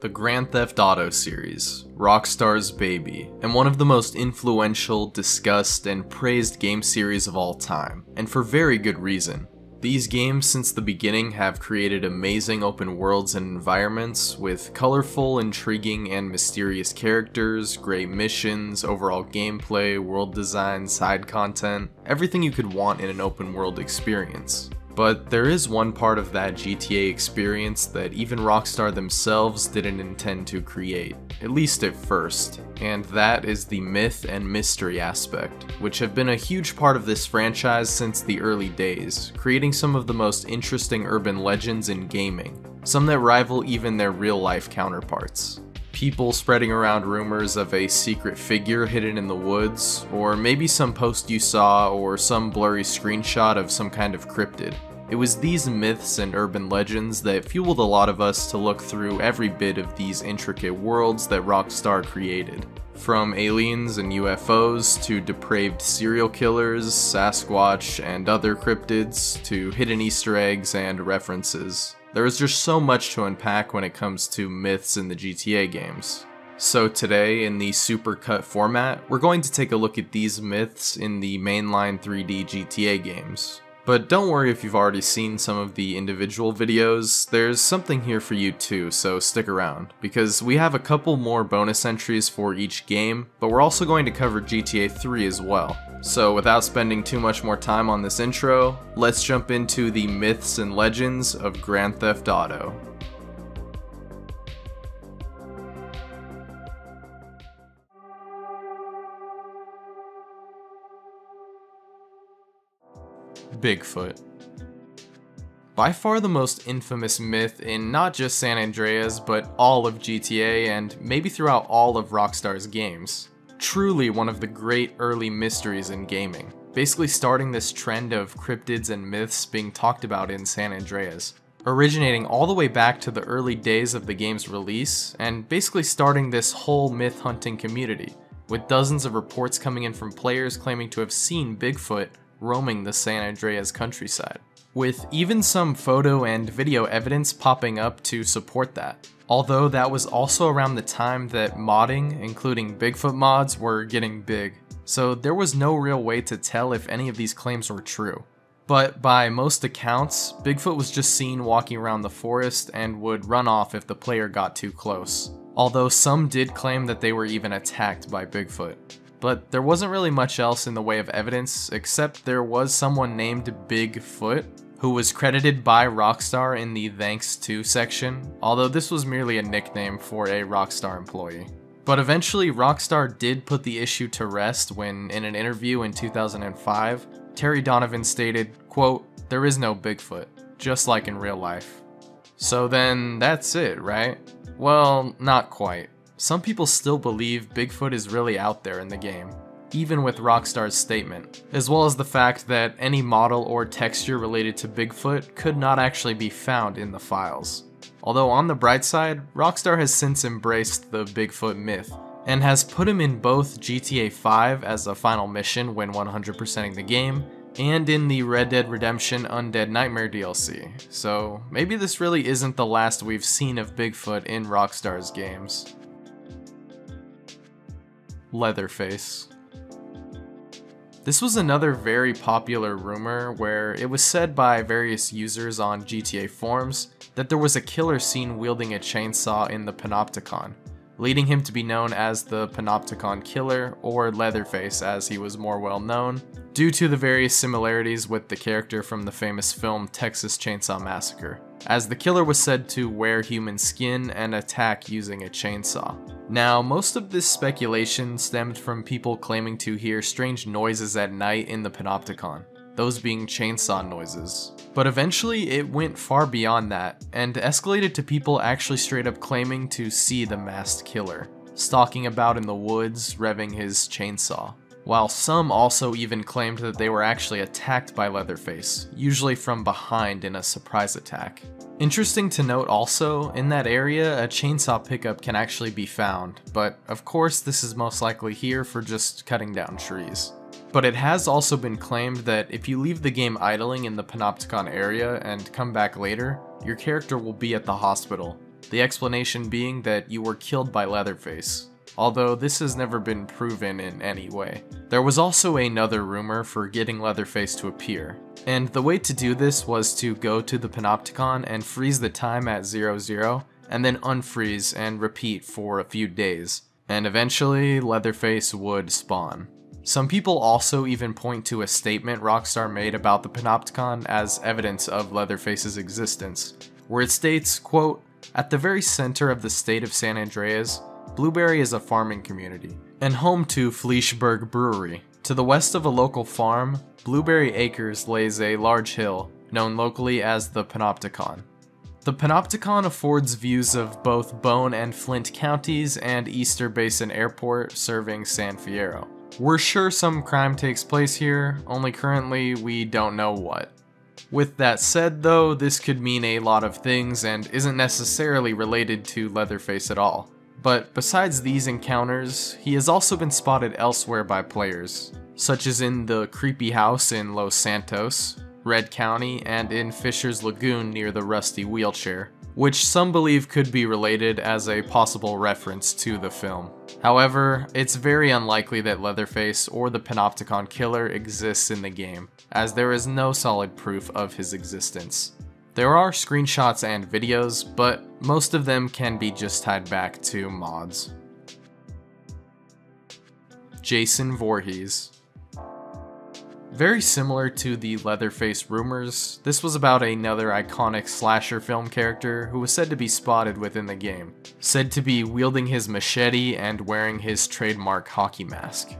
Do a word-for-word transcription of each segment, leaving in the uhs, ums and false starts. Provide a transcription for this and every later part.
The Grand Theft Auto series, Rockstar's baby, and one of the most influential, discussed, and praised game series of all time, and for very good reason. These games since the beginning have created amazing open worlds and environments with colorful, intriguing, and mysterious characters, great missions, overall gameplay, world design, side content, everything you could want in an open world experience. But there is one part of that G T A experience that even Rockstar themselves didn't intend to create, at least at first, and that is the myth and mystery aspect, which have been a huge part of this franchise since the early days, creating some of the most interesting urban legends in gaming, some that rival even their real-life counterparts. People spreading around rumors of a secret figure hidden in the woods, or maybe some post you saw or some blurry screenshot of some kind of cryptid. It was these myths and urban legends that fueled a lot of us to look through every bit of these intricate worlds that Rockstar created. From aliens and U F Os to depraved serial killers, Sasquatch, and other cryptids, to hidden Easter eggs and references. There is just so much to unpack when it comes to myths in the G T A games. So today, in the supercut format, we're going to take a look at these myths in the mainline three D G T A games. But don't worry if you've already seen some of the individual videos, there's something here for you too, so stick around, because we have a couple more bonus entries for each game, but we're also going to cover G T A three as well. So without spending too much more time on this intro, let's jump into the myths and legends of Grand Theft Auto. Bigfoot. By far the most infamous myth in not just San Andreas, but all of G T A and maybe throughout all of Rockstar's games. Truly one of the great early mysteries in gaming, basically starting this trend of cryptids and myths being talked about in San Andreas, originating all the way back to the early days of the game's release, and basically starting this whole myth-hunting community, with dozens of reports coming in from players claiming to have seen Bigfoot roaming the San Andreas countryside, with even some photo and video evidence popping up to support that. Although that was also around the time that modding, including Bigfoot mods, were getting big, so there was no real way to tell if any of these claims were true. But by most accounts, Bigfoot was just seen walking around the forest and would run off if the player got too close, although some did claim that they were even attacked by Bigfoot. But there wasn't really much else in the way of evidence, except there was someone named Bigfoot, who was credited by Rockstar in the Thanks To section, although this was merely a nickname for a Rockstar employee. But eventually, Rockstar did put the issue to rest when, in an interview in two thousand five, Terry Donovan stated, quote, "There is no Bigfoot, just like in real life." So then, that's it, right? Well, not quite. Some people still believe Bigfoot is really out there in the game, even with Rockstar's statement, as well as the fact that any model or texture related to Bigfoot could not actually be found in the files. Although on the bright side, Rockstar has since embraced the Bigfoot myth, and has put him in both G T A five as a final mission when one hundred percenting the game, and in the Red Dead Redemption Undead Nightmare D L C, so maybe this really isn't the last we've seen of Bigfoot in Rockstar's games. Leatherface. This was another very popular rumor where it was said by various users on G T A forums that there was a killer seen wielding a chainsaw in the Panopticon, leading him to be known as the Panopticon Killer, or Leatherface as he was more well known, due to the various similarities with the character from the famous film Texas Chainsaw Massacre, as the killer was said to wear human skin and attack using a chainsaw. Now, most of this speculation stemmed from people claiming to hear strange noises at night in the Panopticon, those being chainsaw noises. But eventually, it went far beyond that, and escalated to people actually straight up claiming to see the masked killer, stalking about in the woods, revving his chainsaw. While some also even claimed that they were actually attacked by Leatherface, usually from behind in a surprise attack. Interesting to note also, in that area, a chainsaw pickup can actually be found, but of course this is most likely here for just cutting down trees. But it has also been claimed that if you leave the game idling in the Panopticon area and come back later, your character will be at the hospital, the explanation being that you were killed by Leatherface, although this has never been proven in any way. There was also another rumor for getting Leatherface to appear, and the way to do this was to go to the Panopticon and freeze the time at zero zero, and then unfreeze and repeat for a few days, and eventually Leatherface would spawn. Some people also even point to a statement Rockstar made about the Panopticon as evidence of Leatherface's existence, where it states, quote, "At the very center of the state of San Andreas, Blueberry is a farming community, and home to Fleischberg Brewery. To the west of a local farm, Blueberry Acres lays a large hill, known locally as the Panopticon. The Panopticon affords views of both Bone and Flint counties and Easter Basin Airport serving San Fierro. We're sure some crime takes place here, only currently we don't know what." With that said though, this could mean a lot of things and isn't necessarily related to Leatherface at all. But besides these encounters, he has also been spotted elsewhere by players, such as in the creepy house in Los Santos, Red County, and in Fisher's Lagoon near the Rusty Wheelchair, which some believe could be related as a possible reference to the film. However, it's very unlikely that Leatherface or the Panopticon Killer exists in the game, as there is no solid proof of his existence. There are screenshots and videos, but most of them can be just tied back to mods. Jason Voorhees. Very similar to the Leatherface rumors, this was about another iconic slasher film character who was said to be spotted within the game, said to be wielding his machete and wearing his trademark hockey mask.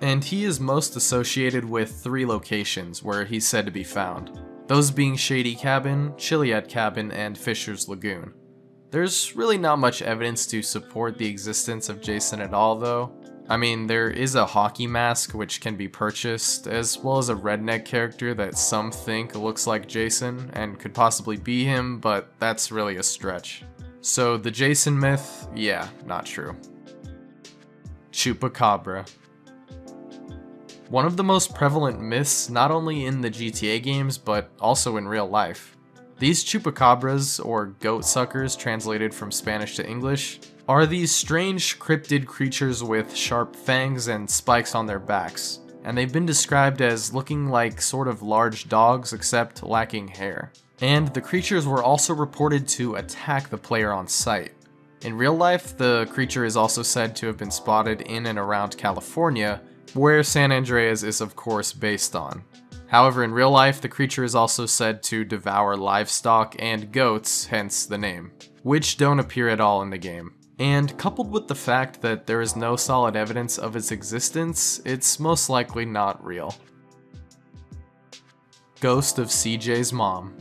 And he is most associated with three locations where he's said to be found. Those being Shady Cabin, Chiliad Cabin, and Fisher's Lagoon. There's really not much evidence to support the existence of Jason at all though. I mean, there is a hockey mask which can be purchased, as well as a redneck character that some think looks like Jason and could possibly be him, but that's really a stretch. So the Jason myth, yeah, not true. Chupacabra. One of the most prevalent myths not only in the G T A games, but also in real life. These chupacabras, or goat suckers translated from Spanish to English, are these strange cryptid creatures with sharp fangs and spikes on their backs, and they've been described as looking like sort of large dogs except lacking hair. And the creatures were also reported to attack the player on sight. In real life, the creature is also said to have been spotted in and around California, where San Andreas is of course based on. However, in real life, the creature is also said to devour livestock and goats, hence the name, which don't appear at all in the game. And coupled with the fact that there is no solid evidence of its existence, it's most likely not real. Ghost of C J's Mom.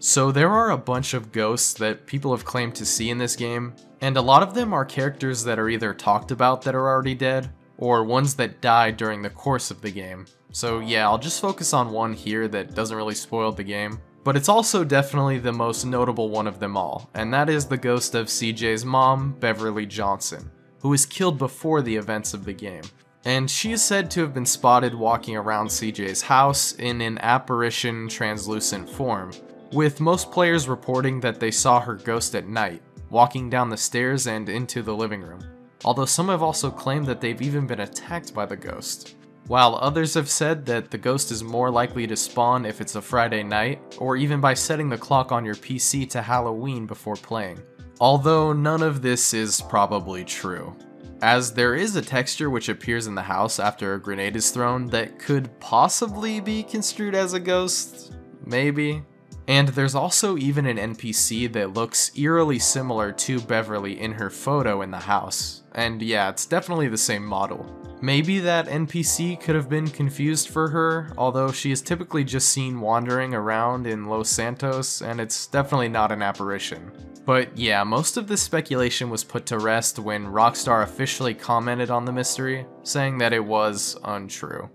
So there are a bunch of ghosts that people have claimed to see in this game, and a lot of them are characters that are either talked about that are already dead, or ones that die during the course of the game. So yeah, I'll just focus on one here that doesn't really spoil the game, but it's also definitely the most notable one of them all, and that is the ghost of C J's mom, Beverly Johnson, who was killed before the events of the game. And she is said to have been spotted walking around C J's house in an apparition translucent form, with most players reporting that they saw her ghost at night, walking down the stairs and into the living room. Although some have also claimed that they've even been attacked by the ghost, while others have said that the ghost is more likely to spawn if it's a Friday night, or even by setting the clock on your P C to Halloween before playing, although none of this is probably true, as there is a texture which appears in the house after a grenade is thrown that could possibly be construed as a ghost, maybe. And there's also even an N P C that looks eerily similar to Beverly in her photo in the house. And yeah, it's definitely the same model. Maybe that N P C could have been confused for her, although she is typically just seen wandering around in Los Santos, and it's definitely not an apparition. But yeah, most of this speculation was put to rest when Rockstar officially commented on the mystery, saying that it was untrue.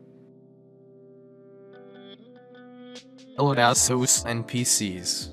N P Cs.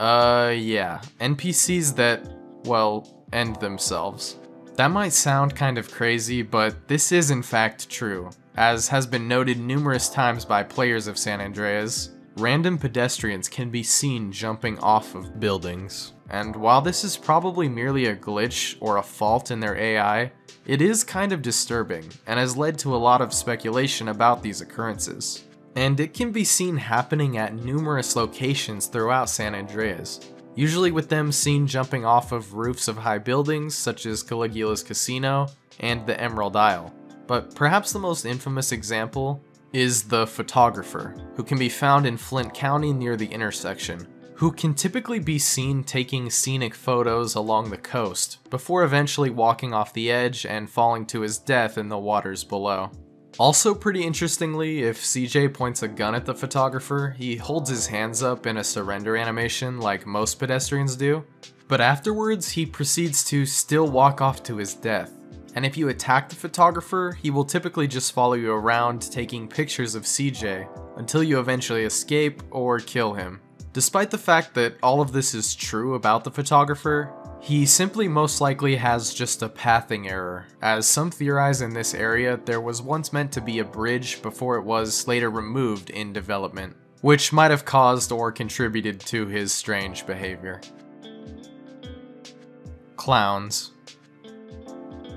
Uh, yeah. N P Cs that, well, end themselves. That might sound kind of crazy, but this is in fact true, as has been noted numerous times by players of San Andreas. Random pedestrians can be seen jumping off of buildings. And while this is probably merely a glitch or a fault in their A I, it is kind of disturbing and has led to a lot of speculation about these occurrences. And it can be seen happening at numerous locations throughout San Andreas, usually with them seen jumping off of roofs of high buildings such as Caligula's Casino and the Emerald Isle. But perhaps the most infamous example is the photographer, who can be found in Flint County near the intersection, who can typically be seen taking scenic photos along the coast before eventually walking off the edge and falling to his death in the waters below. Also pretty interestingly, if C J points a gun at the photographer, he holds his hands up in a surrender animation like most pedestrians do, but afterwards he proceeds to still walk off to his death. And if you attack the photographer, he will typically just follow you around taking pictures of C J until you eventually escape or kill him. Despite the fact that all of this is true about the photographer, he simply most likely has just a pathing error, as some theorize in this area there was once meant to be a bridge before it was later removed in development, which might have caused or contributed to his strange behavior. Clowns.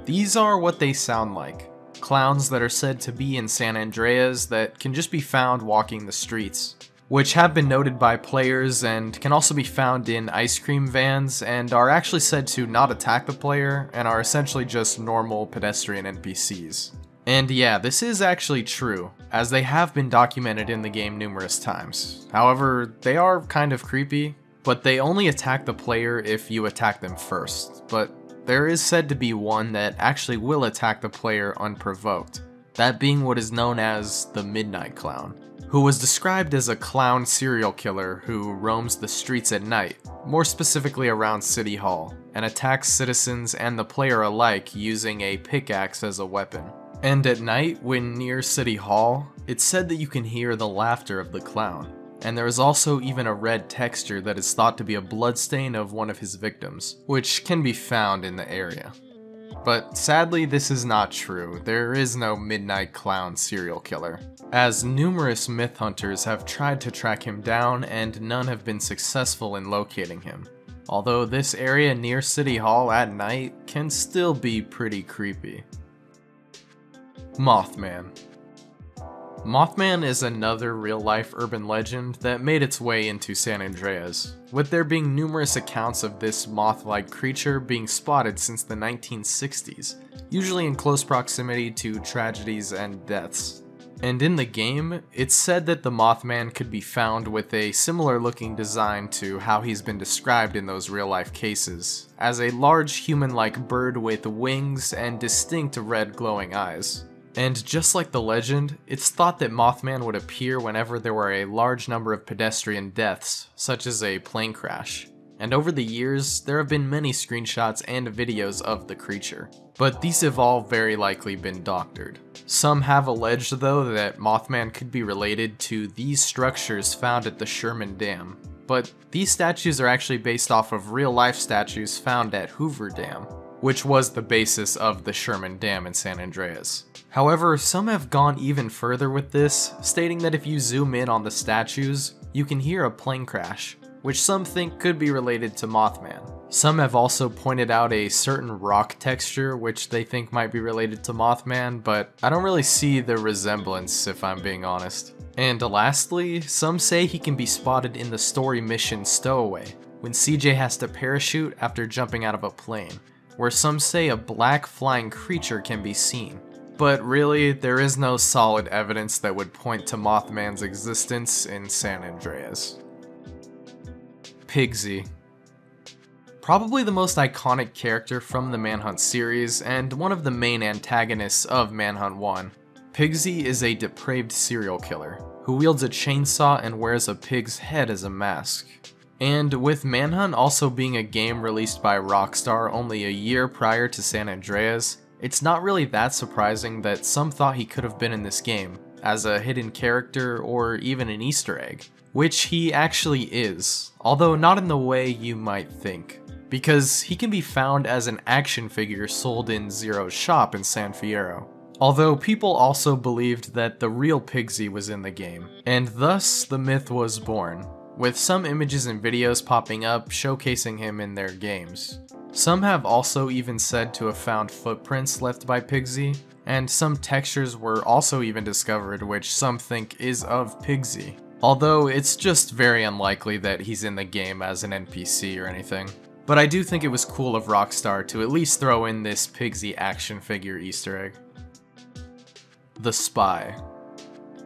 These are what they sound like. Clowns that are said to be in San Andreas that can just be found walking the streets, which have been noted by players and can also be found in ice cream vans and are actually said to not attack the player and are essentially just normal pedestrian N P Cs. And yeah, this is actually true, as they have been documented in the game numerous times. However, they are kind of creepy, but they only attack the player if you attack them first. But there is said to be one that actually will attack the player unprovoked, that being what is known as the Midnight Clown, who was described as a clown serial killer who roams the streets at night, more specifically around City Hall, and attacks citizens and the player alike using a pickaxe as a weapon. And at night, when near City Hall, it's said that you can hear the laughter of the clown, and there is also even a red texture that is thought to be a bloodstain of one of his victims, which can be found in the area. But sadly, this is not true. There is no Midnight Clown serial killer, as numerous myth hunters have tried to track him down and none have been successful in locating him. Although this area near City Hall at night can still be pretty creepy. Mothman. Mothman is another real-life urban legend that made its way into San Andreas, with there being numerous accounts of this moth-like creature being spotted since the nineteen sixties, usually in close proximity to tragedies and deaths. And in the game, it's said that the Mothman could be found with a similar-looking design to how he's been described in those real-life cases, as a large human-like bird with wings and distinct red glowing eyes. And just like the legend, it's thought that Mothman would appear whenever there were a large number of pedestrian deaths, such as a plane crash. And over the years, there have been many screenshots and videos of the creature, but these have all very likely been doctored. Some have alleged, though, that Mothman could be related to these structures found at the Sherman Dam, but these statues are actually based off of real-life statues found at Hoover Dam, which was the basis of the Sherman Dam in San Andreas. However, some have gone even further with this, stating that if you zoom in on the statues, you can hear a plane crash, which some think could be related to Mothman. Some have also pointed out a certain rock texture which they think might be related to Mothman, but I don't really see the resemblance if I'm being honest. And lastly, some say he can be spotted in the story mission Stowaway, when C J has to parachute after jumping out of a plane, where some say a black flying creature can be seen. But really, there is no solid evidence that would point to Mothman's existence in San Andreas. Pigsy. Probably the most iconic character from the Manhunt series, and one of the main antagonists of Manhunt one, Pigsy is a depraved serial killer, who wields a chainsaw and wears a pig's head as a mask. And with Manhunt also being a game released by Rockstar only a year prior to San Andreas, it's not really that surprising that some thought he could have been in this game, as a hidden character or even an Easter egg, which he actually is, although not in the way you might think, because he can be found as an action figure sold in Zero's shop in San Fierro. Although people also believed that the real Pigsy was in the game, and thus the myth was born. with some images and videos popping up showcasing him in their games. Some have also even said to have found footprints left by Pigsy, and some textures were also even discovered which some think is of Pigsy, although it's just very unlikely that he's in the game as an N P C or anything. But I do think it was cool of Rockstar to at least throw in this Pigsy action figure Easter egg. The Spy.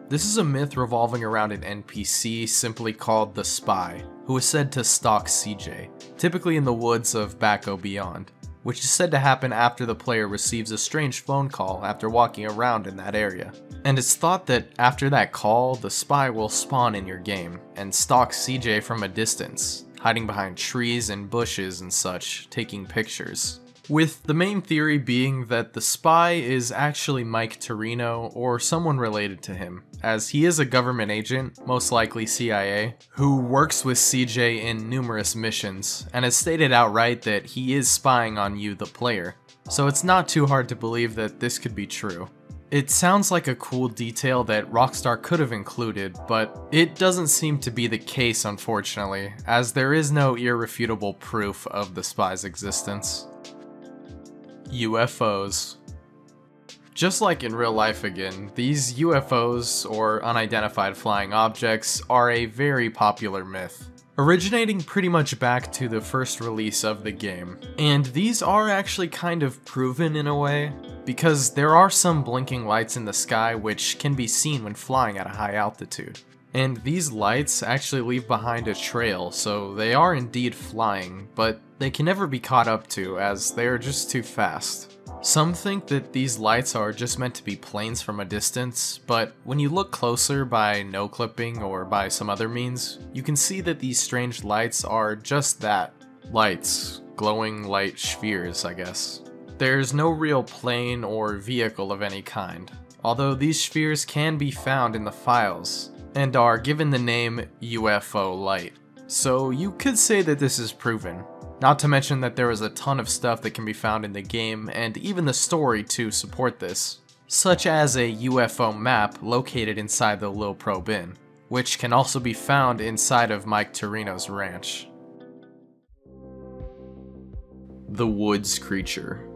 This is a myth revolving around an N P C simply called the Spy, who is said to stalk C J, typically in the woods of Back o' Beyond, which is said to happen after the player receives a strange phone call after walking around in that area. And it's thought that after that call, the Spy will spawn in your game and stalk C J from a distance, hiding behind trees and bushes and such, taking pictures. With the main theory being that the Spy is actually Mike Torino or someone related to him, as he is a government agent, most likely C I A, who works with C J in numerous missions, and has stated outright that he is spying on you, the player. So it's not too hard to believe that this could be true. It sounds like a cool detail that Rockstar could have included, but it doesn't seem to be the case, unfortunately, as there is no irrefutable proof of the Spy's existence. U F Os. Just like in real life again, these U F Os, or unidentified flying objects, are a very popular myth, originating pretty much back to the first release of the game. And these are actually kind of proven in a way, because there are some blinking lights in the sky which can be seen when flying at a high altitude. And these lights actually leave behind a trail, so they are indeed flying, but they can never be caught up to as they are just too fast. Some think that these lights are just meant to be planes from a distance, but when you look closer by no-clipping or by some other means, you can see that these strange lights are just that, lights, glowing light spheres, I guess. There's no real plane or vehicle of any kind, although these spheres can be found in the files, and are given the name U F O light. So you could say that this is proven, not to mention that there is a ton of stuff that can be found in the game and even the story to support this, such as a U F O map located inside the Lil Pro bin, which can also be found inside of Mike Torino's ranch. The Woods Creature.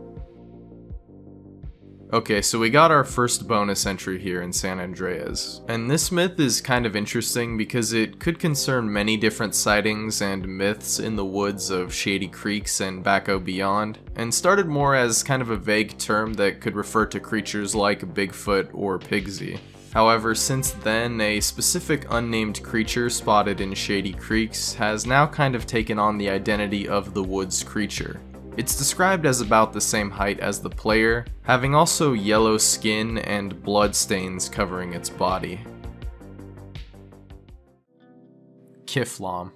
Okay, so we got our first bonus entry here in San Andreas, and this myth is kind of interesting because it could concern many different sightings and myths in the woods of Shady Creeks and Back o' Beyond, and started more as kind of a vague term that could refer to creatures like Bigfoot or Pigsy. However, since then, a specific unnamed creature spotted in Shady Creeks has now kind of taken on the identity of the Woods Creature. It's described as about the same height as the player, having also yellow skin and blood stains covering its body. Kiflam.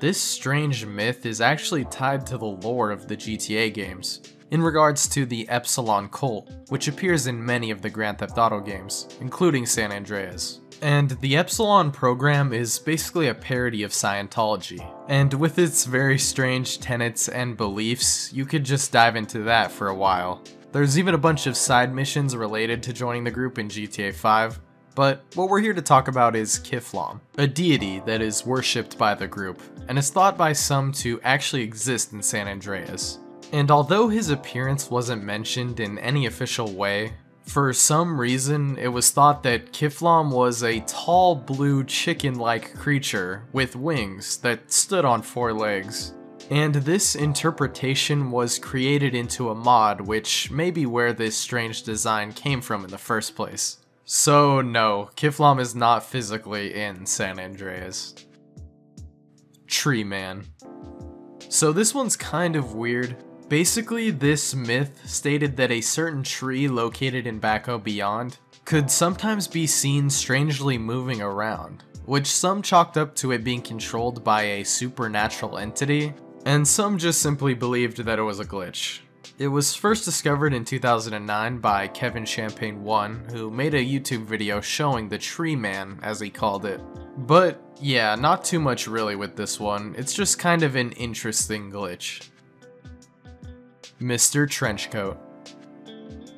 This strange myth is actually tied to the lore of the G T A games, in regards to the Epsilon cult, which appears in many of the Grand Theft Auto games, including San Andreas. And the Epsilon program is basically a parody of Scientology, and with its very strange tenets and beliefs, you could just dive into that for a while. There's even a bunch of side missions related to joining the group in G T A five, but what we're here to talk about is Kiflam, a deity that is worshipped by the group, and is thought by some to actually exist in San Andreas. And although his appearance wasn't mentioned in any official way, for some reason, it was thought that Kiflam was a tall blue chicken-like creature with wings that stood on four legs. And this interpretation was created into a mod, which may be where this strange design came from in the first place. So no, Kiflam is not physically in San Andreas. Tree Man. So this one's kind of weird. Basically, this myth stated that a certain tree located in Back o' Beyond could sometimes be seen strangely moving around, which some chalked up to it being controlled by a supernatural entity, and some just simply believed that it was a glitch. It was first discovered in two thousand nine by Kevin Champagne one, who made a YouTube video showing the Tree Man, as he called it. But yeah, not too much really with this one, it's just kind of an interesting glitch. Mister Trenchcoat.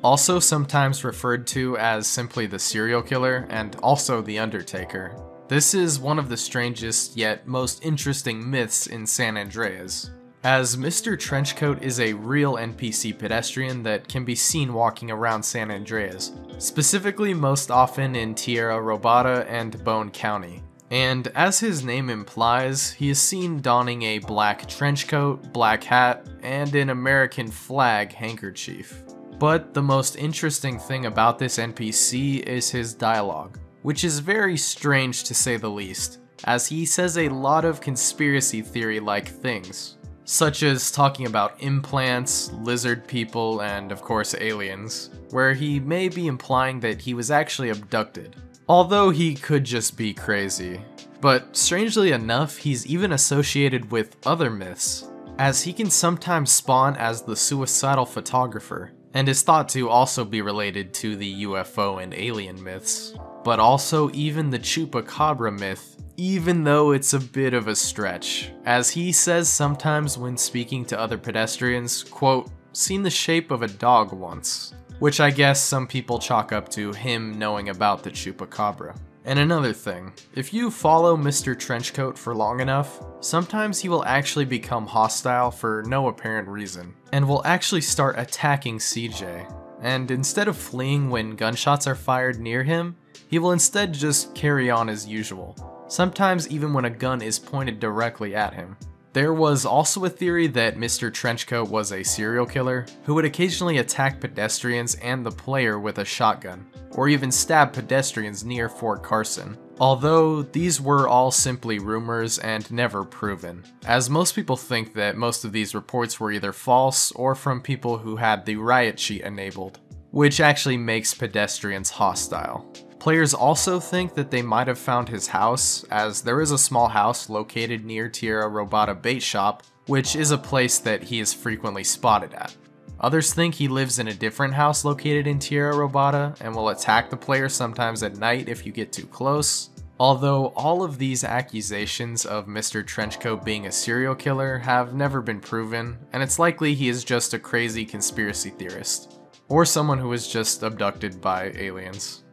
Also sometimes referred to as simply the serial killer and also the Undertaker. This is one of the strangest yet most interesting myths in San Andreas, as Mister Trenchcoat is a real N P C pedestrian that can be seen walking around San Andreas, specifically most often in Tierra Robada and Bone County. And as his name implies, he is seen donning a black trench coat, black hat, and an American flag handkerchief. But the most interesting thing about this N P C is his dialogue, which is very strange to say the least, as he says a lot of conspiracy theory-like things, such as talking about implants, lizard people, and of course aliens, where he may be implying that he was actually abducted. Although he could just be crazy. But strangely enough, he's even associated with other myths, as he can sometimes spawn as the suicidal photographer, and is thought to also be related to the U F O and alien myths, but also even the chupacabra myth, even though it's a bit of a stretch, as he says sometimes when speaking to other pedestrians, quote, "seen the shape of a dog once," which I guess some people chalk up to him knowing about the chupacabra. And another thing, if you follow Mister Trenchcoat for long enough, sometimes he will actually become hostile for no apparent reason, and will actually start attacking C J. And instead of fleeing when gunshots are fired near him, he will instead just carry on as usual, sometimes even when a gun is pointed directly at him. There was also a theory that Mister Trenchcoat was a serial killer who would occasionally attack pedestrians and the player with a shotgun, or even stab pedestrians near Fort Carson. Although these were all simply rumors and never proven, as most people think that most of these reports were either false or from people who had the riot sheet enabled, which actually makes pedestrians hostile. Players also think that they might have found his house, as there is a small house located near Tierra Robada Bait Shop, which is a place that he is frequently spotted at. Others think he lives in a different house located in Tierra Robada and will attack the player sometimes at night if you get too close. Although all of these accusations of Mister Trenchcoat being a serial killer have never been proven, and it's likely he is just a crazy conspiracy theorist, or someone who was just abducted by aliens.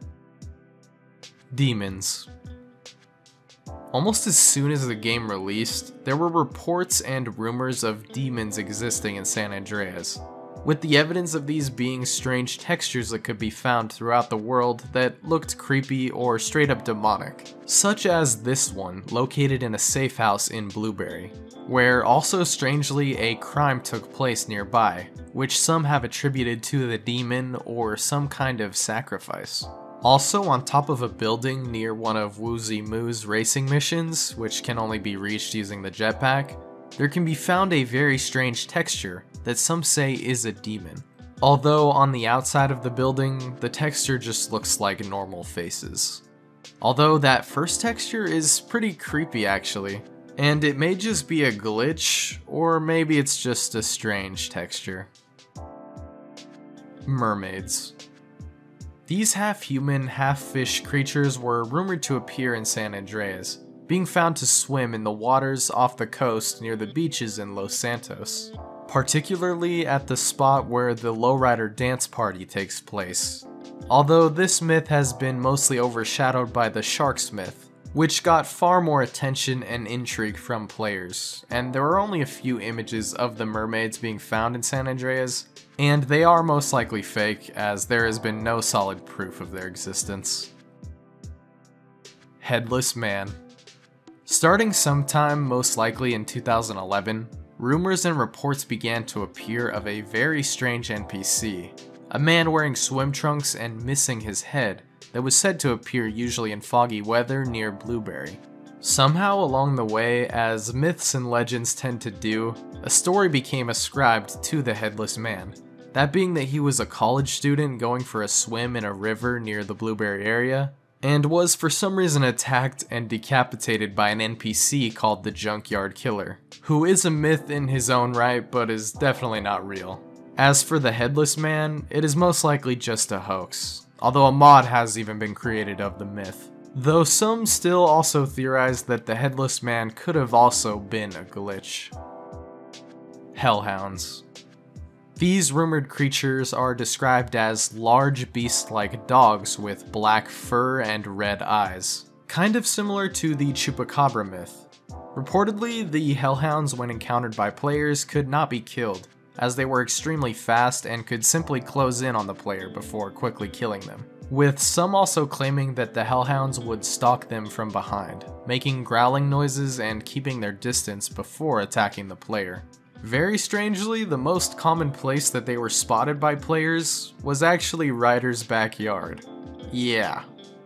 Demons. Almost as soon as the game released, there were reports and rumors of demons existing in San Andreas, with the evidence of these being strange textures that could be found throughout the world that looked creepy or straight up demonic, such as this one located in a safe house in Blueberry, where also strangely a crime took place nearby, which some have attributed to the demon or some kind of sacrifice. Also on top of a building near one of Woozy Moo's racing missions, which can only be reached using the jetpack, there can be found a very strange texture that some say is a demon. Although on the outside of the building, the texture just looks like normal faces. Although that first texture is pretty creepy actually, and it may just be a glitch, or maybe it's just a strange texture. Mermaids. These half-human, half-fish creatures were rumored to appear in San Andreas, being found to swim in the waters off the coast near the beaches in Los Santos, particularly at the spot where the Lowrider dance party takes place. Although this myth has been mostly overshadowed by the Sharks myth, which got far more attention and intrigue from players, and there are only a few images of the mermaids being found in San Andreas, and they are most likely fake, as there has been no solid proof of their existence. Headless Man. Starting sometime, most likely in two thousand eleven, rumors and reports began to appear of a very strange N P C, a man wearing swim trunks and missing his head, that was said to appear usually in foggy weather near Blueberry. Somehow along the way, as myths and legends tend to do, a story became ascribed to the Headless Man, that being that he was a college student going for a swim in a river near the Blueberry area, and was for some reason attacked and decapitated by an N P C called the Junkyard Killer, who is a myth in his own right but is definitely not real. As for the Headless Man, it is most likely just a hoax, although a mod has even been created of the myth. Though some still also theorize that the Headless Man could have also been a glitch. Hellhounds. These rumored creatures are described as large beast-like dogs with black fur and red eyes, kind of similar to the Chupacabra myth. Reportedly, the hellhounds, when encountered by players, could not be killed, as they were extremely fast and could simply close in on the player before quickly killing them, with some also claiming that the hellhounds would stalk them from behind, making growling noises and keeping their distance before attacking the player. Very strangely, the most common place that they were spotted by players was actually Ryder's backyard. Yeah.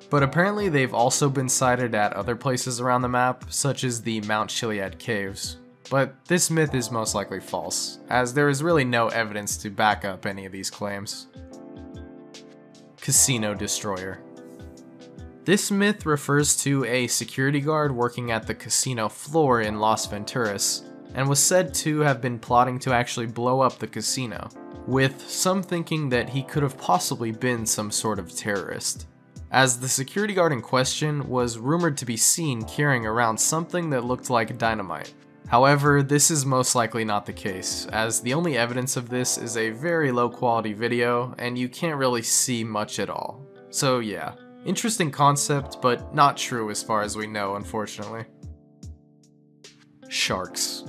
But apparently they've also been sighted at other places around the map, such as the Mount Chiliad Caves. But this myth is most likely false, as there is really no evidence to back up any of these claims. Casino Destroyer. This myth refers to a security guard working at the casino floor in Las Venturas, and was said to have been plotting to actually blow up the casino, with some thinking that he could have possibly been some sort of terrorist, as the security guard in question was rumored to be seen carrying around something that looked like dynamite. However, this is most likely not the case, as the only evidence of this is a very low quality video, and you can't really see much at all. So yeah, interesting concept, but not true as far as we know, unfortunately. Sharks.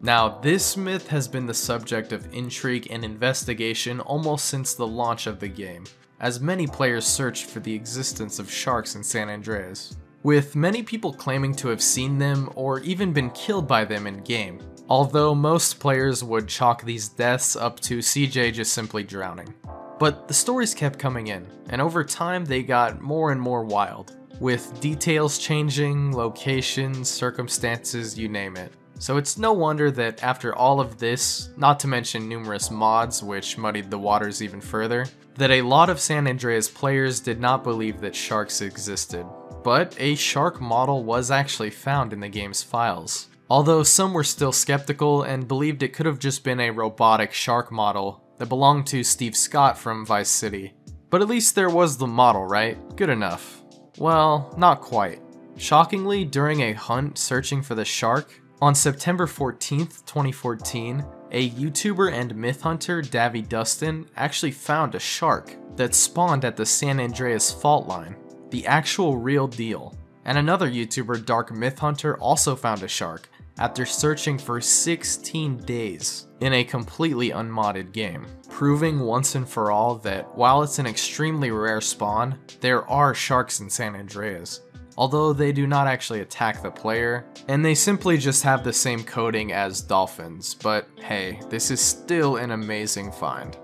Now, this myth has been the subject of intrigue and investigation almost since the launch of the game, as many players searched for the existence of sharks in San Andreas, with many people claiming to have seen them or even been killed by them in-game, although most players would chalk these deaths up to C J just simply drowning. But the stories kept coming in, and over time they got more and more wild, with details changing, locations, circumstances, you name it. So it's no wonder that after all of this, not to mention numerous mods which muddied the waters even further, that a lot of San Andreas players did not believe that sharks existed. But a shark model was actually found in the game's files, although some were still skeptical and believed it could have just been a robotic shark model that belonged to Steve Scott from Vice City. But at least there was the model, right? Good enough. Well, not quite. Shockingly, during a hunt searching for the shark, on September fourteenth, twenty fourteen, a YouTuber and myth hunter, Davy Dustin, actually found a shark that spawned at the San Andreas fault line, the actual real deal. And another YouTuber, Dark Myth Hunter, also found a shark after searching for sixteen days in a completely unmodded game, proving once and for all that while it's an extremely rare spawn, there are sharks in San Andreas, although they do not actually attack the player, and they simply just have the same coding as dolphins, but hey, this is still an amazing find.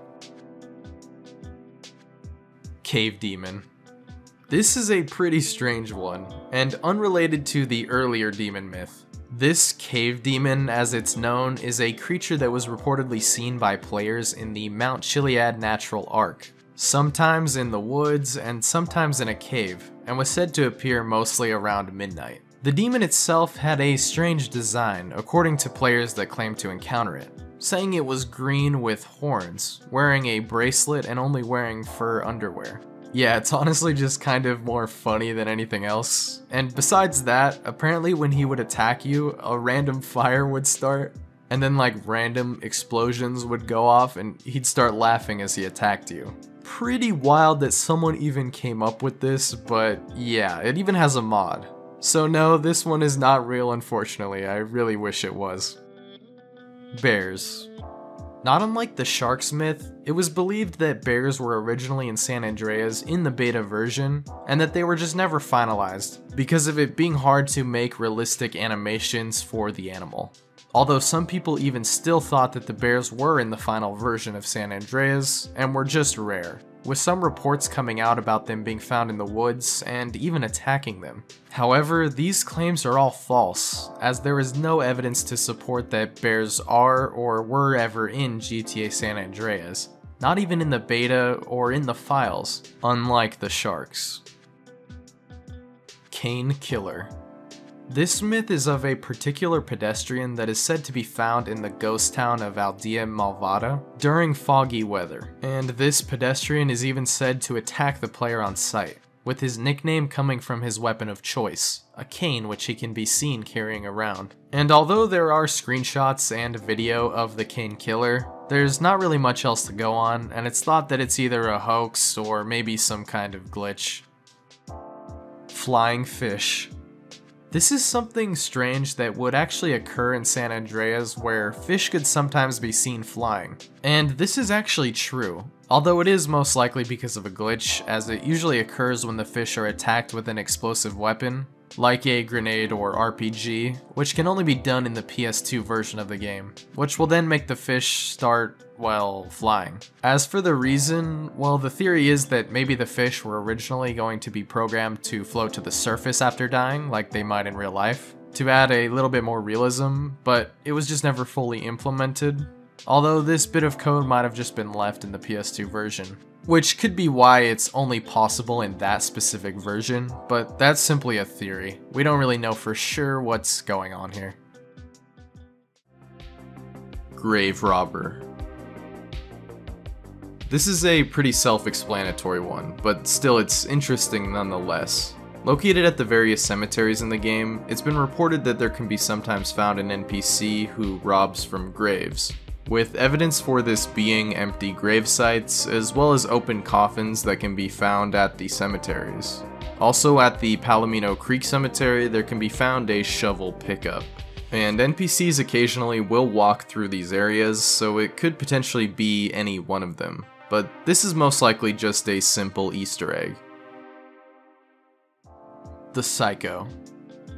Cave Demon. This is a pretty strange one, and unrelated to the earlier demon myth. This cave demon, as it's known, is a creature that was reportedly seen by players in the Mount Chiliad Natural Arc, sometimes in the woods and sometimes in a cave, and was said to appear mostly around midnight. The demon itself had a strange design, according to players that claimed to encounter it, saying it was green with horns, wearing a bracelet and only wearing fur underwear. Yeah, it's honestly just kind of more funny than anything else. And besides that, apparently when he would attack you, a random fire would start, and then like random explosions would go off and he'd start laughing as he attacked you. Pretty wild that someone even came up with this, but yeah, it even has a mod. So no, this one is not real, unfortunately. I really wish it was. Bears. Not unlike the sharks myth, it was believed that bears were originally in San Andreas in the beta version, and that they were just never finalized because of it being hard to make realistic animations for the animal. Although some people even still thought that the bears were in the final version of San Andreas and were just rare, with some reports coming out about them being found in the woods and even attacking them. However, these claims are all false, as there is no evidence to support that bears are or were ever in G T A San Andreas, not even in the beta or in the files, unlike the sharks. Cane Killer. This myth is of a particular pedestrian that is said to be found in the ghost town of Aldea Malvada during foggy weather, and this pedestrian is even said to attack the player on sight, with his nickname coming from his weapon of choice, a cane which he can be seen carrying around. And although there are screenshots and video of the cane killer, there's not really much else to go on, and it's thought that it's either a hoax or maybe some kind of glitch. flying fish. This is something strange that would actually occur in San Andreas, where fish could sometimes be seen flying. And this is actually true, although it is most likely because of a glitch, as it usually occurs when the fish are attacked with an explosive weapon, like a grenade or R P G, which can only be done in the P S two version of the game, which will then make the fish start, well, flying. As for the reason, well, the theory is that maybe the fish were originally going to be programmed to float to the surface after dying, like they might in real life, to add a little bit more realism, but it was just never fully implemented. Although this bit of code might have just been left in the P S two version, which could be why it's only possible in that specific version, but that's simply a theory. We don't really know for sure what's going on here. Grave robber. This is a pretty self-explanatory one, but still it's interesting nonetheless. Located at the various cemeteries in the game, it's been reported that there can be sometimes found an N P C who robs from graves, with evidence for this being empty grave sites, as well as open coffins that can be found at the cemeteries. Also at the Palomino Creek Cemetery, there can be found a shovel pickup, and N P Cs occasionally will walk through these areas, so it could potentially be any one of them, but this is most likely just a simple Easter egg. The Psycho.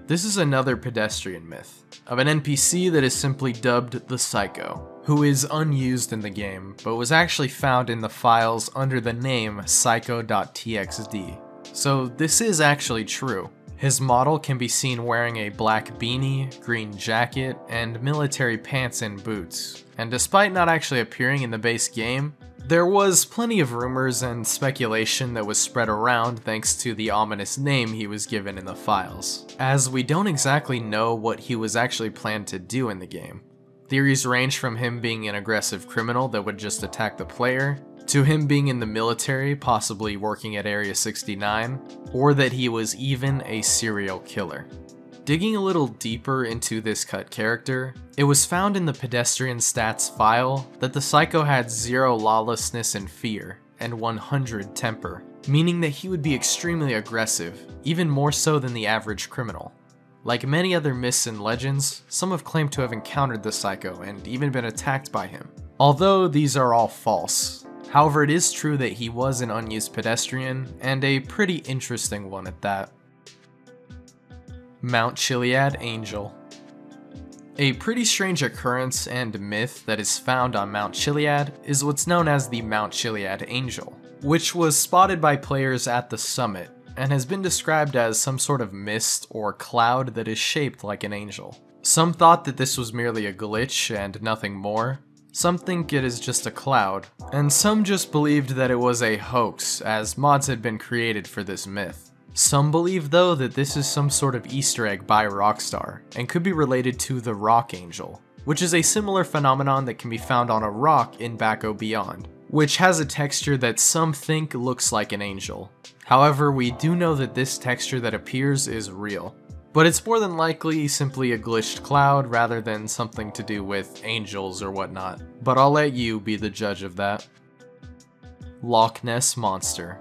This is another pedestrian myth, of an N P C that is simply dubbed the Psycho, who is unused in the game, but was actually found in the files under the name psycho dot T X D. So this is actually true. His model can be seen wearing a black beanie, green jacket, and military pants and boots. And despite not actually appearing in the base game, there was plenty of rumors and speculation that was spread around thanks to the ominous name he was given in the files, as we don't exactly know what he was actually planned to do in the game. Theories range from him being an aggressive criminal that would just attack the player, to him being in the military, possibly working at Area sixty-nine, or that he was even a serial killer. Digging a little deeper into this cut character, it was found in the pedestrian stats file that the Psycho had zero lawlessness and fear, and one hundred temper, meaning that he would be extremely aggressive, even more so than the average criminal. Like many other myths and legends, some have claimed to have encountered the Psycho and even been attacked by him, although these are all false. However, it is true that he was an unused pedestrian, and a pretty interesting one at that. Mount Chiliad Angel. A pretty strange occurrence and myth that is found on Mount Chiliad is what's known as the Mount Chiliad Angel, which was spotted by players at the summit, and has been described as some sort of mist or cloud that is shaped like an angel. Some thought that this was merely a glitch and nothing more, some think it is just a cloud, and some just believed that it was a hoax, as mods had been created for this myth. Some believe though that this is some sort of Easter egg by Rockstar, and could be related to the Rock Angel, which is a similar phenomenon that can be found on a rock in Back o' Beyond, which has a texture that some think looks like an angel. However, we do know that this texture that appears is real, but it's more than likely simply a glitched cloud rather than something to do with angels or whatnot, but I'll let you be the judge of that. Loch Ness Monster.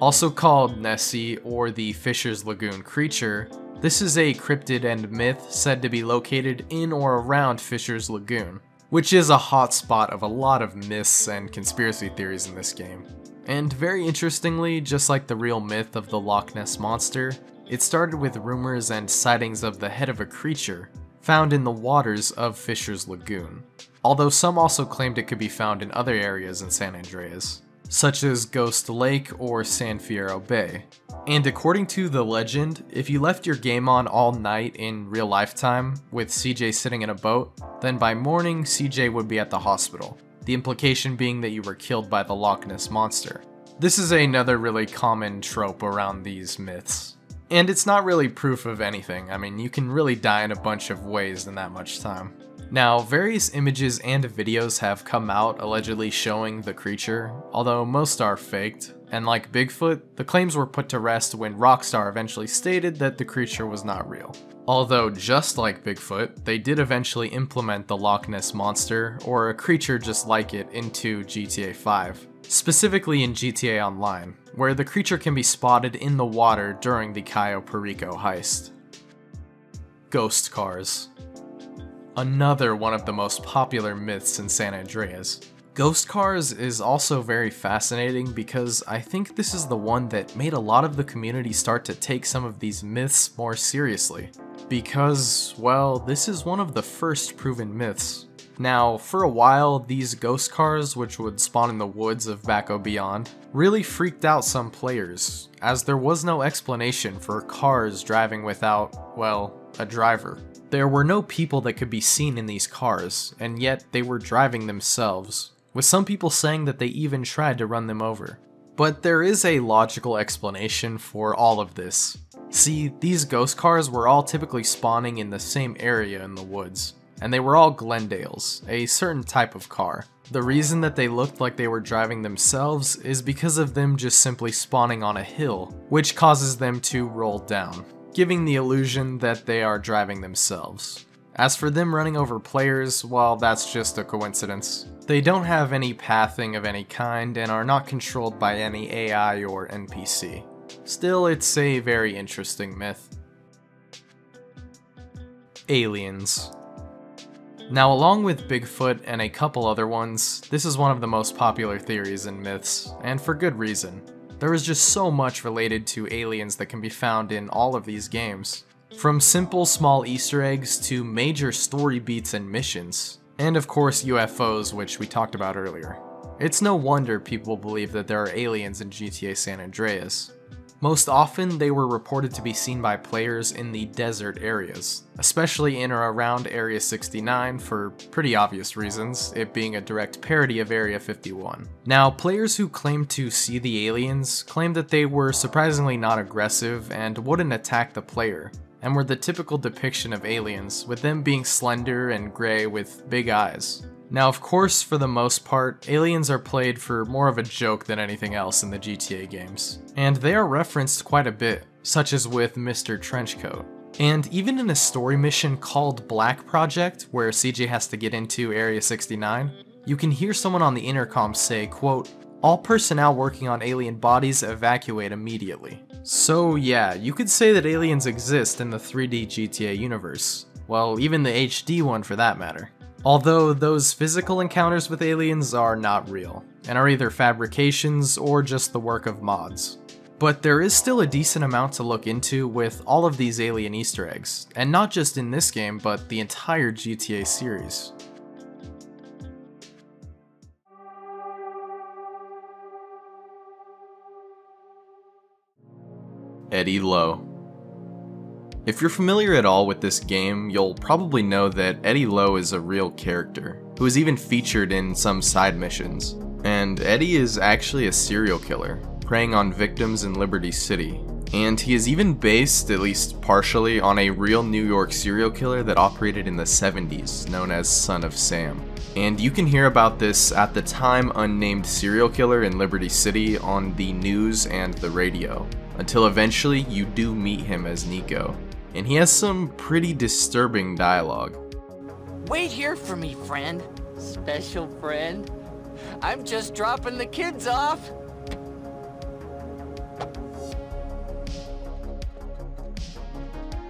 Also called Nessie or the Fisher's Lagoon creature, this is a cryptid and myth said to be located in or around Fisher's Lagoon, which is a hotspot of a lot of myths and conspiracy theories in this game. And very interestingly, just like the real myth of the Loch Ness Monster, it started with rumors and sightings of the head of a creature found in the waters of Fisher's Lagoon, although some also claimed it could be found in other areas in San Andreas, such as Ghost Lake or San Fierro Bay. And according to the legend, if you left your game on all night in real life time, with C J sitting in a boat, then by morning C J would be at the hospital, the implication being that you were killed by the Loch Ness Monster. This is another really common trope around these myths, and it's not really proof of anything. I mean, you can really die in a bunch of ways in that much time. Now, various images and videos have come out allegedly showing the creature, although most are faked, and like Bigfoot, the claims were put to rest when Rockstar eventually stated that the creature was not real. Although, just like Bigfoot, they did eventually implement the Loch Ness Monster, or a creature just like it, into G T A five, specifically in G T A Online, where the creature can be spotted in the water during the Cayo Perico heist. Ghost cars. Another one of the most popular myths in San Andreas. Ghost cars is also very fascinating because I think this is the one that made a lot of the community start to take some of these myths more seriously. Because, well, this is one of the first proven myths. Now, for a while, these ghost cars, which would spawn in the woods of Back o' Beyond, really freaked out some players, as there was no explanation for cars driving without, well, a driver. There were no people that could be seen in these cars, and yet they were driving themselves, with some people saying that they even tried to run them over. But there is a logical explanation for all of this. See, these ghost cars were all typically spawning in the same area in the woods, and they were all Glendales, a certain type of car. The reason that they looked like they were driving themselves is because of them just simply spawning on a hill, which causes them to roll down, giving the illusion that they are driving themselves. As for them running over players, well, that's just a coincidence. They don't have any pathing of any kind and are not controlled by any A I or N P C. Still, it's a very interesting myth. Aliens. Now, along with Bigfoot and a couple other ones, this is one of the most popular theories and myths, and for good reason. There is just so much related to aliens that can be found in all of these games. From simple small Easter eggs to major story beats and missions, and of course U F Os, which we talked about earlier. It's no wonder people believe that there are aliens in G T A San Andreas. Most often, they were reported to be seen by players in the desert areas, especially in or around Area sixty-nine for pretty obvious reasons, it being a direct parody of Area fifty-one. Now, players who claimed to see the aliens claimed that they were surprisingly not aggressive and wouldn't attack the player, and were the typical depiction of aliens, with them being slender and gray with big eyes. Now, of course, for the most part, aliens are played for more of a joke than anything else in the G T A games, and they are referenced quite a bit, such as with Mister Trenchcoat. And even in a story mission called Black Project, where C J has to get into Area sixty-nine, you can hear someone on the intercom say, quote, "All personnel working on alien bodies evacuate immediately." So yeah, you could say that aliens exist in the three D G T A universe. Well, even the H D one for that matter. Although those physical encounters with aliens are not real, and are either fabrications or just the work of mods. But there is still a decent amount to look into with all of these alien Easter eggs, and not just in this game, but the entire G T A series. Eddie Lowe. If you're familiar at all with this game, you'll probably know that Eddie Lowe is a real character, who is even featured in some side missions. And Eddie is actually a serial killer, preying on victims in Liberty City. And he is even based, at least partially, on a real New York serial killer that operated in the seventies, known as Son of Sam. And you can hear about this at the time unnamed serial killer in Liberty City on the news and the radio, until eventually you do meet him as Nico. And he has some pretty disturbing dialogue. "Wait here for me, friend. Special friend. I'm just dropping the kids off."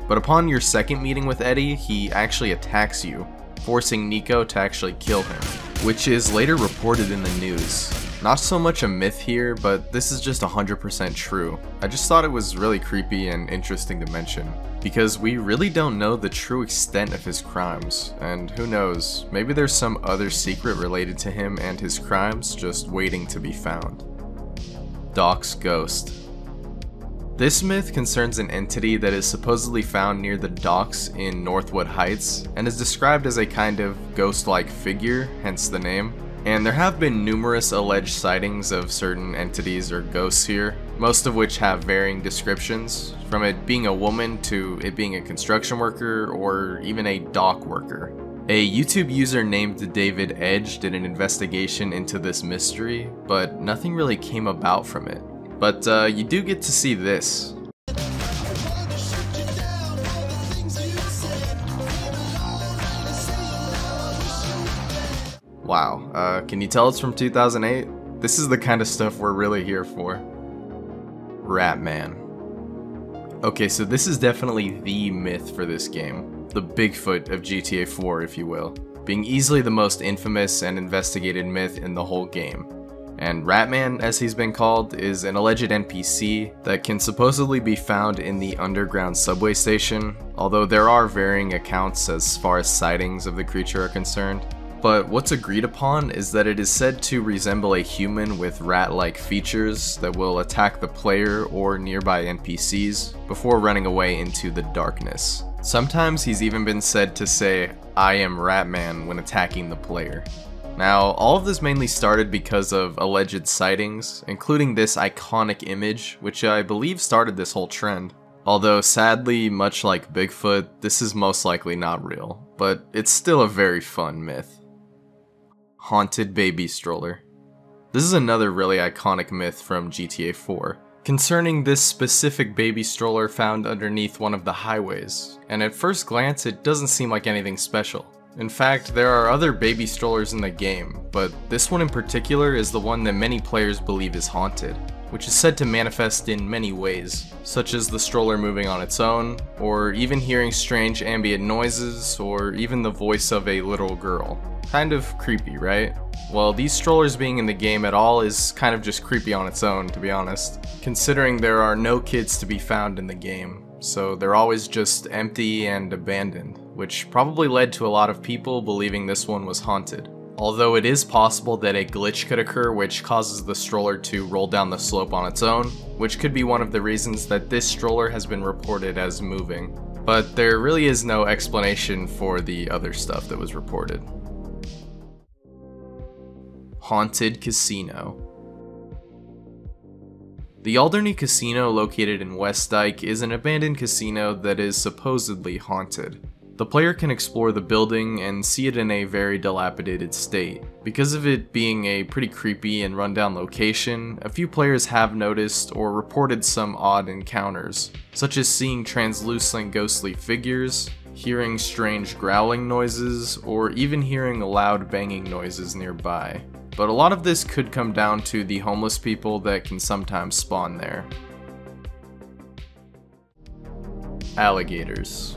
But upon your second meeting with Eddie, he actually attacks you, forcing Nico to actually kill him, which is later reported in the news. Not so much a myth here, but this is just one hundred percent true. I just thought it was really creepy and interesting to mention, because we really don't know the true extent of his crimes, and who knows, maybe there's some other secret related to him and his crimes just waiting to be found. Dock's Ghost. This myth concerns an entity that is supposedly found near the docks in Northwood Heights, and is described as a kind of ghost-like figure, hence the name. And there have been numerous alleged sightings of certain entities or ghosts here, most of which have varying descriptions, from it being a woman to it being a construction worker or even a dock worker. A YouTube user named David Edge did an investigation into this mystery, but nothing really came about from it. But uh, you do get to see this. Wow, uh, can you tell it's from two thousand eight? This is the kind of stuff we're really here for. Rat Man. Okay, so this is definitely the myth for this game. The Bigfoot of G T A four, if you will, being easily the most infamous and investigated myth in the whole game. And Ratman, as he's been called, is an alleged N P C that can supposedly be found in the underground subway station, although there are varying accounts as far as sightings of the creature are concerned. But what's agreed upon is that it is said to resemble a human with rat-like features that will attack the player or nearby N P Cs before running away into the darkness. Sometimes he's even been said to say, "I am Ratman," when attacking the player. Now, all of this mainly started because of alleged sightings, including this iconic image, which I believe started this whole trend. Although, sadly, much like Bigfoot, this is most likely not real, but it's still a very fun myth. Haunted Baby Stroller. This is another really iconic myth from G T A four, concerning this specific baby stroller found underneath one of the highways, and at first glance it doesn't seem like anything special. In fact, there are other baby strollers in the game, but this one in particular is the one that many players believe is haunted, which is said to manifest in many ways, such as the stroller moving on its own, or even hearing strange ambient noises, or even the voice of a little girl. Kind of creepy, right? Well, these strollers being in the game at all is kind of just creepy on its own, to be honest, considering there are no kids to be found in the game, so they're always just empty and abandoned, which probably led to a lot of people believing this one was haunted. Although it is possible that a glitch could occur which causes the stroller to roll down the slope on its own, which could be one of the reasons that this stroller has been reported as moving. But there really is no explanation for the other stuff that was reported. Haunted Casino. The Alderney Casino, located in West Dyke, is an abandoned casino that is supposedly haunted. The player can explore the building and see it in a very dilapidated state. Because of it being a pretty creepy and rundown location, a few players have noticed or reported some odd encounters, such as seeing translucent ghostly figures, hearing strange growling noises, or even hearing loud banging noises nearby. But a lot of this could come down to the homeless people that can sometimes spawn there. Alligators.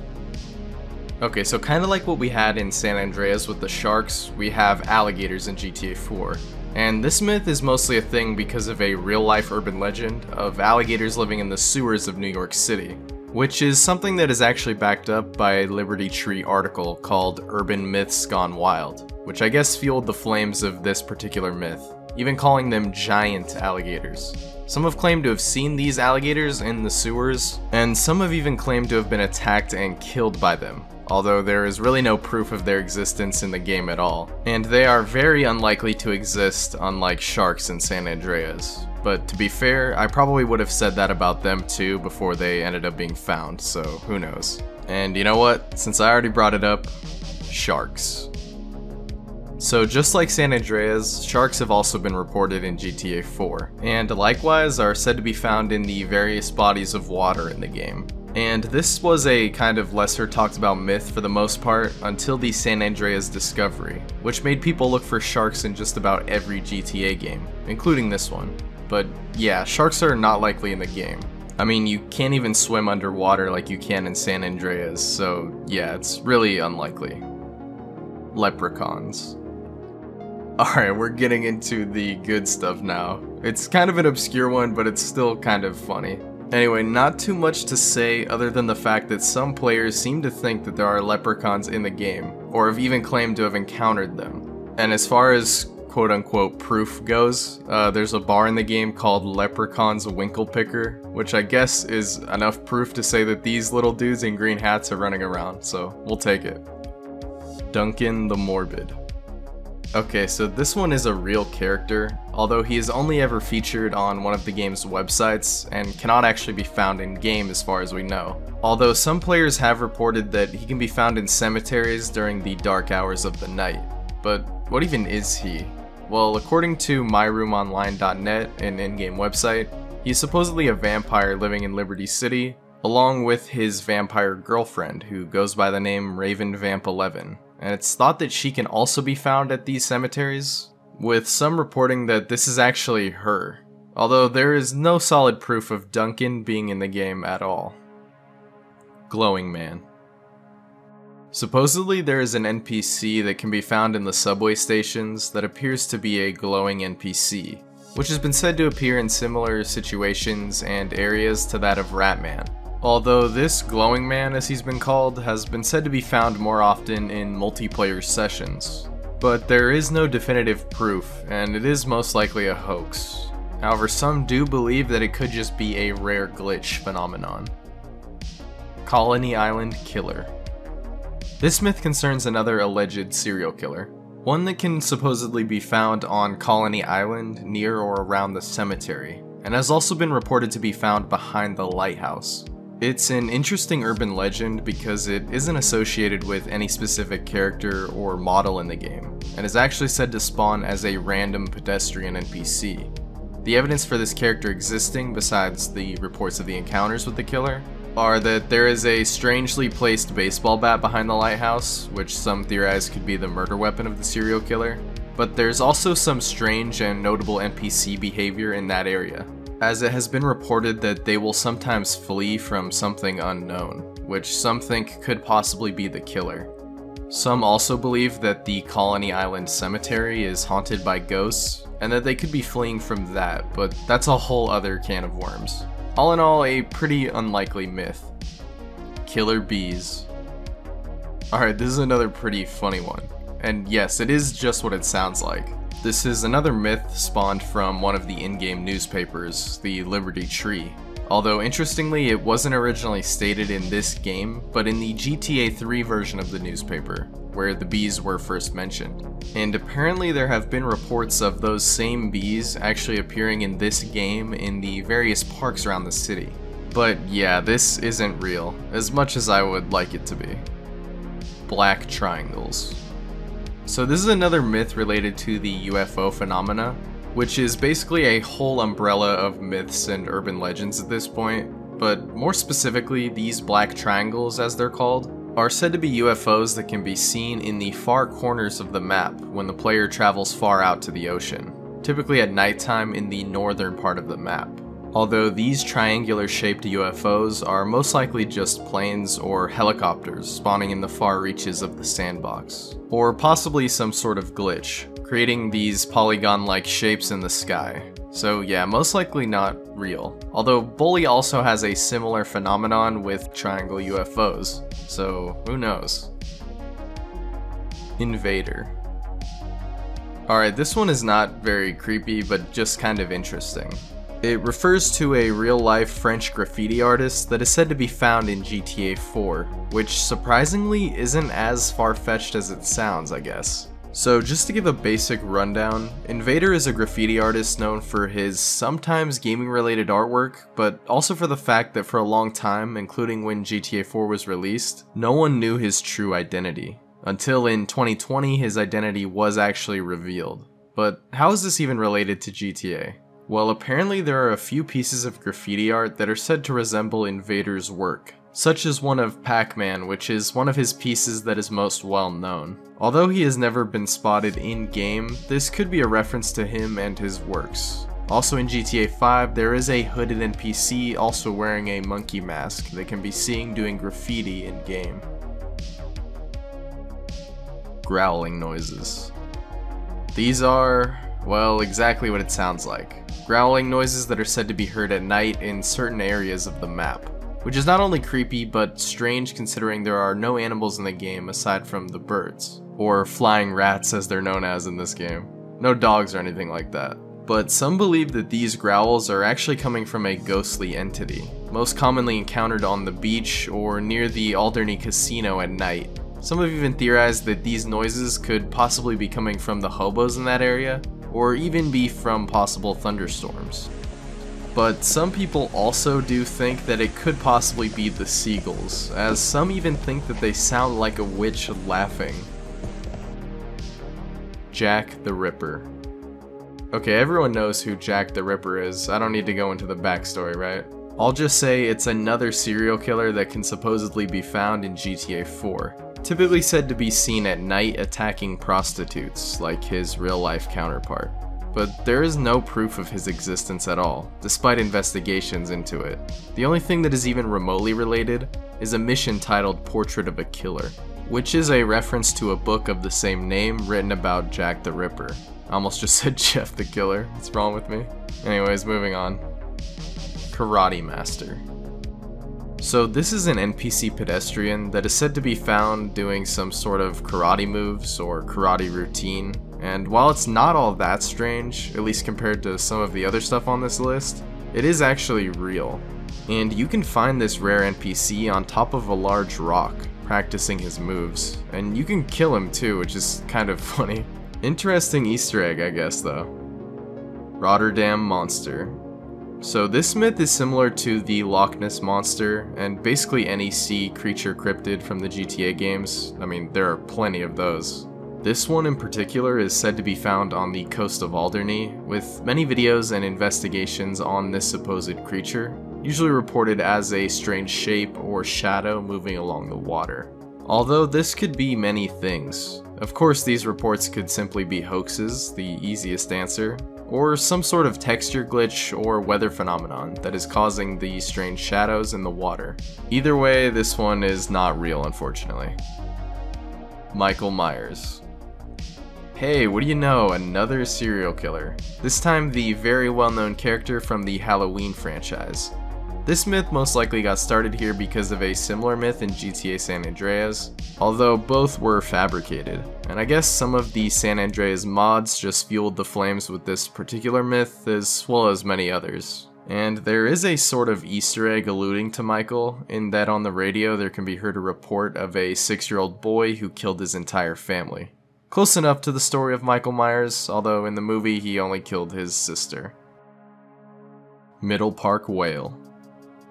Okay, so kind of like what we had in San Andreas with the sharks, we have alligators in G T A four. And this myth is mostly a thing because of a real-life urban legend of alligators living in the sewers of New York City, which is something that is actually backed up by a Liberty Tree article called Urban Myths Gone Wild, which I guess fueled the flames of this particular myth, even calling them giant alligators. Some have claimed to have seen these alligators in the sewers, and some have even claimed to have been attacked and killed by them, although there is really no proof of their existence in the game at all, and they are very unlikely to exist, unlike sharks in San Andreas. But to be fair, I probably would have said that about them too before they ended up being found, so who knows. And you know what? Since I already brought it up, sharks. So just like San Andreas, sharks have also been reported in G T A four, and likewise are said to be found in the various bodies of water in the game. And this was a kind of lesser talked about myth for the most part until the San Andreas discovery, which made people look for sharks in just about every G T A game, including this one. But yeah, sharks are not likely in the game. I mean, you can't even swim underwater like you can in San Andreas, so yeah, it's really unlikely. Leprechauns. Alright, we're getting into the good stuff now. It's kind of an obscure one, but it's still kind of funny. Anyway, not too much to say other than the fact that some players seem to think that there are leprechauns in the game, or have even claimed to have encountered them. And as far as quote-unquote proof goes, uh, there's a bar in the game called Leprechaun's Winkle Picker, which I guess is enough proof to say that these little dudes in green hats are running around, so we'll take it. Duncan the Morbid. Okay, so this one is a real character, although he is only ever featured on one of the game's websites and cannot actually be found in-game as far as we know. Although some players have reported that he can be found in cemeteries during the dark hours of the night. But what even is he? Well, according to my room online dot net, an in-game website, he's supposedly a vampire living in Liberty City, along with his vampire girlfriend, who goes by the name Raven Vamp eleven. And it's thought that she can also be found at these cemeteries, with some reporting that this is actually her, although there is no solid proof of Duncan being in the game at all. Glowing Man. Supposedly there is an N P C that can be found in the subway stations that appears to be a glowing N P C, which has been said to appear in similar situations and areas to that of Ratman, although this Glowing Man, as he's been called, has been said to be found more often in multiplayer sessions. But there is no definitive proof, and it is most likely a hoax. However, some do believe that it could just be a rare glitch phenomenon. Colony Island Killer. This myth concerns another alleged serial killer, one that can supposedly be found on Colony Island near or around the cemetery, and has also been reported to be found behind the lighthouse. It's an interesting urban legend because it isn't associated with any specific character or model in the game, and is actually said to spawn as a random pedestrian N P C. The evidence for this character existing, besides the reports of the encounters with the killer, are that there is a strangely placed baseball bat behind the lighthouse, which some theorize could be the murder weapon of the serial killer, but there's also some strange and notable N P C behavior in that area, as it has been reported that they will sometimes flee from something unknown, which some think could possibly be the killer. Some also believe that the Colony Island Cemetery is haunted by ghosts, and that they could be fleeing from that, but that's a whole other can of worms. All in all, a pretty unlikely myth. Killer Bees. Alright, this is another pretty funny one, and yes, it is just what it sounds like. This is another myth spawned from one of the in-game newspapers, the Liberty Tree. Although interestingly, it wasn't originally stated in this game, but in the G T A three version of the newspaper, where the bees were first mentioned. And apparently there have been reports of those same bees actually appearing in this game in the various parks around the city. But yeah, this isn't real, as much as I would like it to be. Black Triangles. So this is another myth related to the U F O phenomena, which is basically a whole umbrella of myths and urban legends at this point, but more specifically, these black triangles, as they're called, are said to be U F Os that can be seen in the far corners of the map when the player travels far out to the ocean, typically at nighttime in the northern part of the map. Although these triangular-shaped U F Os are most likely just planes or helicopters spawning in the far reaches of the sandbox, or possibly some sort of glitch, creating these polygon-like shapes in the sky. So yeah, most likely not real. Although Bully also has a similar phenomenon with triangle U F Os, so who knows? Invader. Alright, this one is not very creepy, but just kind of interesting. It refers to a real-life French graffiti artist that is said to be found in G T A four, which surprisingly isn't as far-fetched as it sounds, I guess. So just to give a basic rundown, Invader is a graffiti artist known for his sometimes gaming-related artwork, but also for the fact that for a long time, including when G T A four was released, no one knew his true identity, until in twenty twenty his identity was actually revealed. But how is this even related to G T A? Well, apparently there are a few pieces of graffiti art that are said to resemble Invader's work, such as one of Pac-Man, which is one of his pieces that is most well known. Although he has never been spotted in-game, this could be a reference to him and his works. Also in G T A five, there is a hooded N P C also wearing a monkey mask that can be seen doing graffiti in-game. Growling noises. These are, well, exactly what it sounds like. Growling noises that are said to be heard at night in certain areas of the map, which is not only creepy but strange considering there are no animals in the game aside from the birds, or flying rats as they're known as in this game. No dogs or anything like that. But some believe that these growls are actually coming from a ghostly entity, most commonly encountered on the beach or near the Alderney Casino at night. Some have even theorized that these noises could possibly be coming from the hobos in that area, or even be from possible thunderstorms. But some people also do think that it could possibly be the seagulls, as some even think that they sound like a witch laughing. Jack the Ripper. Okay, everyone knows who Jack the Ripper is, I don't need to go into the backstory, right? I'll just say it's another serial killer that can supposedly be found in G T A four. typically said to be seen at night attacking prostitutes, like his real-life counterpart. But there is no proof of his existence at all, despite investigations into it. The only thing that is even remotely related is a mission titled Portrait of a Killer, which is a reference to a book of the same name written about Jack the Ripper. I almost just said Jeff the Killer, what's wrong with me? Anyways, moving on. Karate Master. So this is an N P C pedestrian that is said to be found doing some sort of karate moves or karate routine, and while it's not all that strange, at least compared to some of the other stuff on this list, it is actually real. And you can find this rare N P C on top of a large rock, practicing his moves, and you can kill him too, which is kind of funny. Interesting Easter egg, I guess, though. Rotterdam Monster. So this myth is similar to the Loch Ness Monster, and basically any sea creature cryptid from the G T A games. I mean, there are plenty of those. This one in particular is said to be found on the coast of Alderney, with many videos and investigations on this supposed creature, usually reported as a strange shape or shadow moving along the water. Although this could be many things. Of course, these reports could simply be hoaxes, the easiest answer, or some sort of texture glitch or weather phenomenon that is causing the strange shadows in the water. Either way, this one is not real, unfortunately. Michael Myers. Hey, what do you know, another serial killer. This time the very well-known character from the Halloween franchise. This myth most likely got started here because of a similar myth in G T A San Andreas, although both were fabricated, and I guess some of the San Andreas mods just fueled the flames with this particular myth as well as many others. And there is a sort of Easter egg alluding to Michael, in that on the radio there can be heard a report of a six-year-old boy who killed his entire family. Close enough to the story of Michael Myers, although in the movie he only killed his sister. Middle Park Whale.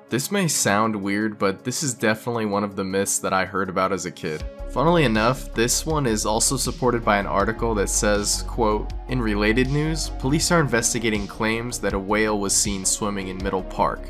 This may sound weird, but this is definitely one of the myths that I heard about as a kid. Funnily enough, this one is also supported by an article that says, quote, "In related news, police are investigating claims that a whale was seen swimming in Middle Park.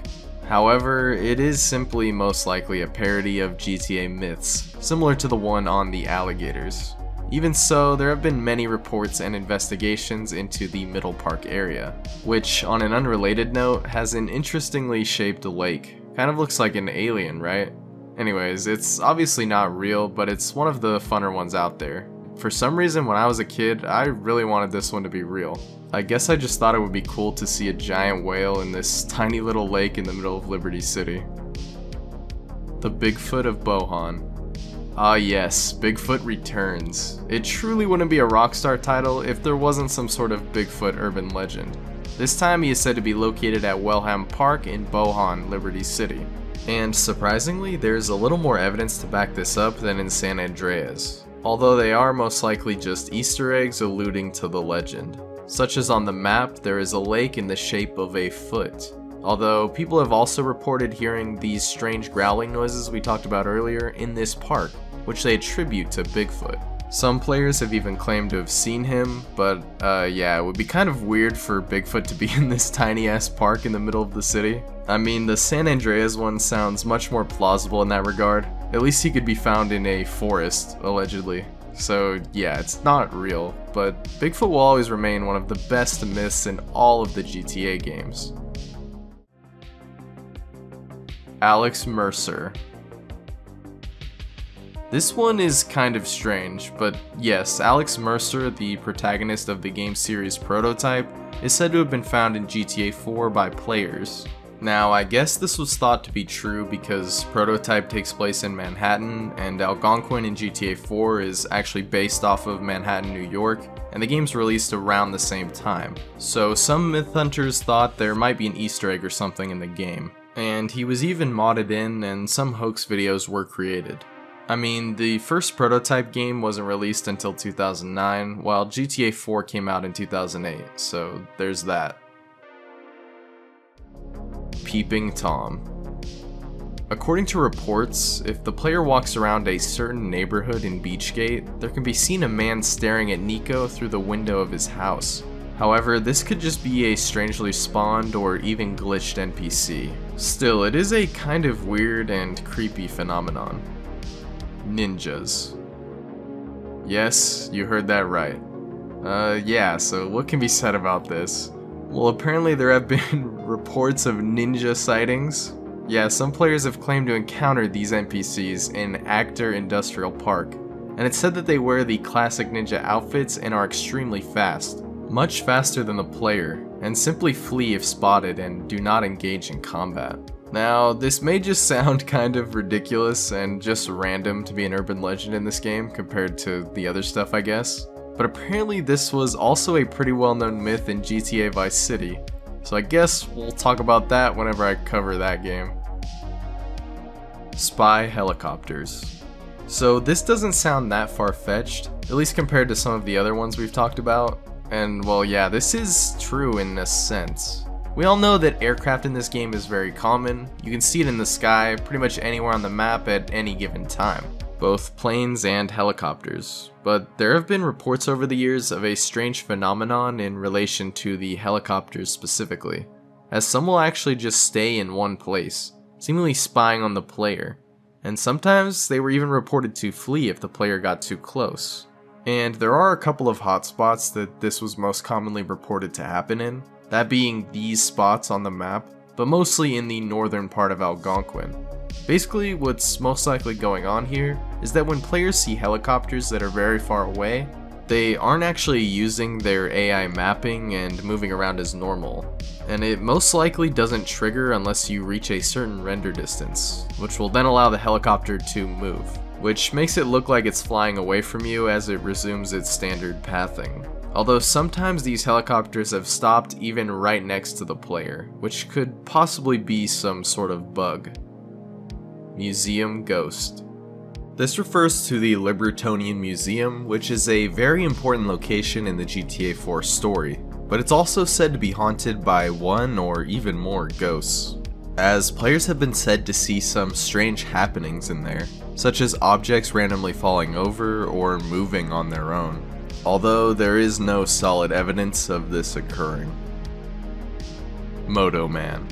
However, it is simply most likely a parody of G T A myths, similar to the one on the alligators. Even so, there have been many reports and investigations into the Middle Park area, which, on an unrelated note, has an interestingly shaped lake. Kind of looks like an alien, right? Anyways, it's obviously not real, but it's one of the funner ones out there. For some reason, when I was a kid, I really wanted this one to be real. I guess I just thought it would be cool to see a giant whale in this tiny little lake in the middle of Liberty City. The Bigfoot of Bohan. Ah uh, yes, Bigfoot Returns. It truly wouldn't be a Rockstar title if there wasn't some sort of Bigfoot urban legend. This time he is said to be located at Wellham Park in Bohan, Liberty City. And surprisingly, there's a little more evidence to back this up than in San Andreas, although they are most likely just Easter eggs alluding to the legend. Such as on the map, there is a lake in the shape of a foot. Although, people have also reported hearing these strange growling noises we talked about earlier in this park, which they attribute to Bigfoot. Some players have even claimed to have seen him, but uh, yeah, it would be kind of weird for Bigfoot to be in this tiny-ass park in the middle of the city. I mean, the San Andreas one sounds much more plausible in that regard. At least he could be found in a forest, allegedly. So yeah, it's not real, but Bigfoot will always remain one of the best myths in all of the G T A games. Alex Mercer. This one is kind of strange, but yes, Alex Mercer, the protagonist of the game series Prototype, is said to have been found in G T A four by players. Now, I guess this was thought to be true because Prototype takes place in Manhattan, and Algonquin in G T A four is actually based off of Manhattan, New York, and the game's released around the same time. So some myth hunters thought there might be an Easter egg or something in the game. And he was even modded in, and some hoax videos were created. I mean, the first Prototype game wasn't released until two thousand nine, while G T A four came out in two thousand eight, so there's that. Peeping Tom. According to reports, if the player walks around a certain neighborhood in Beachgate, there can be seen a man staring at Nico through the window of his house. However, this could just be a strangely spawned or even glitched N P C. Still, it is a kind of weird and creepy phenomenon. ninjas. Yes, you heard that right. Uh, yeah, so what can be said about this? Well, apparently there have been reports of ninja sightings. Yeah, some players have claimed to encounter these N P Cs in Actor Industrial Park, and it's said that they wear the classic ninja outfits and are extremely fast, much faster than the player, and simply flee if spotted and do not engage in combat. Now, this may just sound kind of ridiculous and just random to be an urban legend in this game compared to the other stuff, I guess, but apparently this was also a pretty well-known myth in G T A Vice City, so I guess we'll talk about that whenever I cover that game. Spy helicopters. So this doesn't sound that far-fetched, at least compared to some of the other ones we've talked about, and well yeah, this is true in a sense. We all know that aircraft in this game is very common. You can see it in the sky pretty much anywhere on the map at any given time, both planes and helicopters. But there have been reports over the years of a strange phenomenon in relation to the helicopters specifically, as some will actually just stay in one place, seemingly spying on the player, and sometimes they were even reported to flee if the player got too close. And there are a couple of hotspots that this was most commonly reported to happen in, that being these spots on the map, but mostly in the northern part of Algonquin. Basically, what's most likely going on here is that when players see helicopters that are very far away, they aren't actually using their A I mapping and moving around as normal, and it most likely doesn't trigger unless you reach a certain render distance, which will then allow the helicopter to move, which makes it look like it's flying away from you as it resumes its standard pathing. Although sometimes these helicopters have stopped even right next to the player, which could possibly be some sort of bug. Museum Ghost. This refers to the Libertonian Museum, which is a very important location in the G T A four story, but it's also said to be haunted by one or even more ghosts, as players have been said to see some strange happenings in there, such as objects randomly falling over or moving on their own, although there is no solid evidence of this occurring. Moto Man.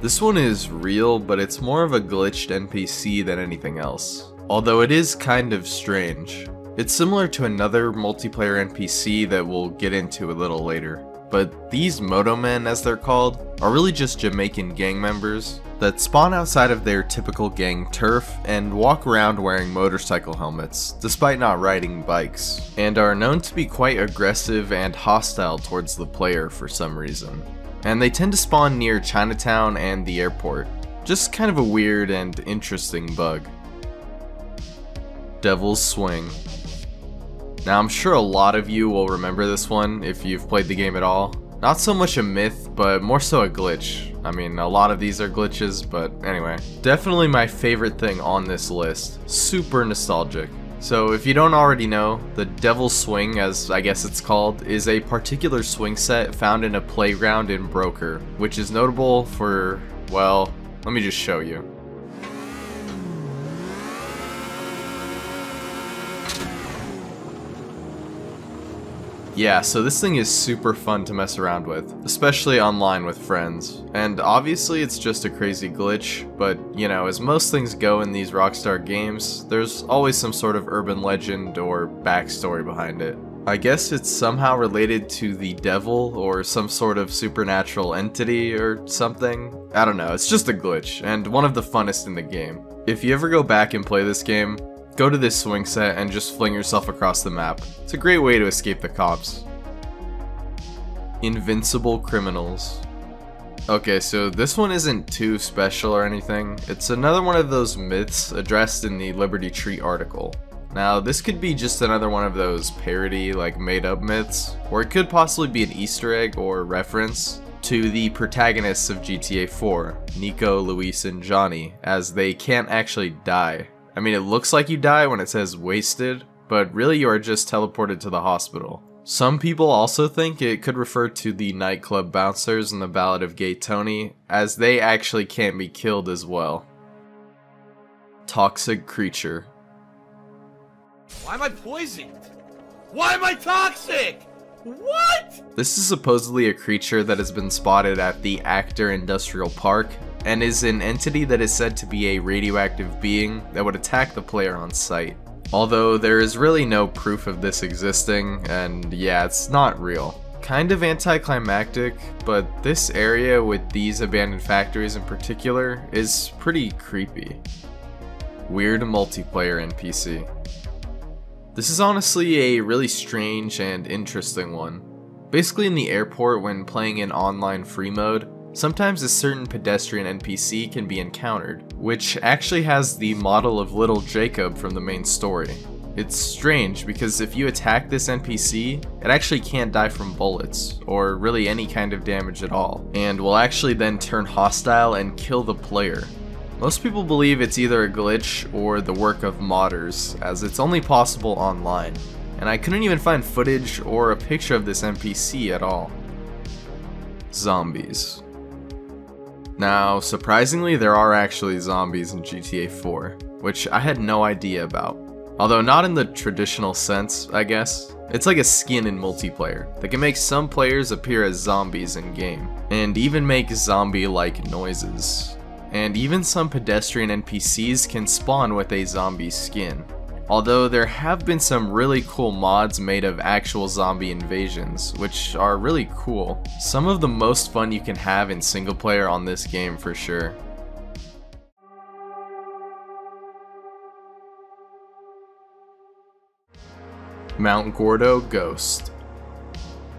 This one is real, but it's more of a glitched N P C than anything else, although it is kind of strange. It's similar to another multiplayer N P C that we'll get into a little later, but these Moto Men, as they're called, are really just Jamaican gang members that spawn outside of their typical gang turf and walk around wearing motorcycle helmets, despite not riding bikes, and are known to be quite aggressive and hostile towards the player for some reason. And they tend to spawn near Chinatown and the airport. Just kind of a weird and interesting bug. Devil's Swing. Now I'm sure a lot of you will remember this one if you've played the game at all. Not so much a myth, but more so a glitch. I mean, a lot of these are glitches, but anyway. Definitely my favorite thing on this list. Super nostalgic. So if you don't already know, the Devil's Swing, as I guess it's called, is a particular swing set found in a playground in Broker, which is notable for, well, let me just show you. Yeah, so this thing is super fun to mess around with, especially online with friends. And obviously it's just a crazy glitch, but you know, as most things go in these Rockstar games, there's always some sort of urban legend or backstory behind it. I guess it's somehow related to the devil or some sort of supernatural entity or something. I don't know, it's just a glitch, and one of the funnest in the game. If you ever go back and play this game, go to this swing set and just fling yourself across the map. It's a great way to escape the cops. Invincible Criminals. Okay, so this one isn't too special or anything. It's another one of those myths addressed in the Liberty Tree article. Now, this could be just another one of those parody, like made-up myths, or it could possibly be an Easter egg or reference to the protagonists of G T A four, Nico, Luis, and Johnny, as they can't actually die. I mean, it looks like you die when it says wasted, but really you are just teleported to the hospital. Some people also think it could refer to the nightclub bouncers in the Ballad of Gay Tony, as they actually can't be killed as well. Toxic Creature. Why am I poisoned? Why am I toxic? What? This is supposedly a creature that has been spotted at the Actor Industrial Park, and is an entity that is said to be a radioactive being that would attack the player on sight. Although there is really no proof of this existing, and yeah, it's not real. Kind of anticlimactic, but this area with these abandoned factories in particular is pretty creepy. Weird multiplayer N P C. This is honestly a really strange and interesting one. Basically in the airport when playing in online free mode, sometimes a certain pedestrian N P C can be encountered, which actually has the model of Little Jacob from the main story. It's strange because if you attack this N P C, it actually can't die from bullets, or really any kind of damage at all, and will actually then turn hostile and kill the player. Most people believe it's either a glitch or the work of modders, as it's only possible online, and I couldn't even find footage or a picture of this N P C at all. Zombies. Now, surprisingly, there are actually zombies in G T A four, which I had no idea about. Although not in the traditional sense, I guess. It's like a skin in multiplayer that can make some players appear as zombies in-game, and even make zombie-like noises. And even some pedestrian N P Cs can spawn with a zombie skin. Although there have been some really cool mods made of actual zombie invasions, which are really cool. Some of the most fun you can have in single player on this game for sure. Mount Gordo Ghost.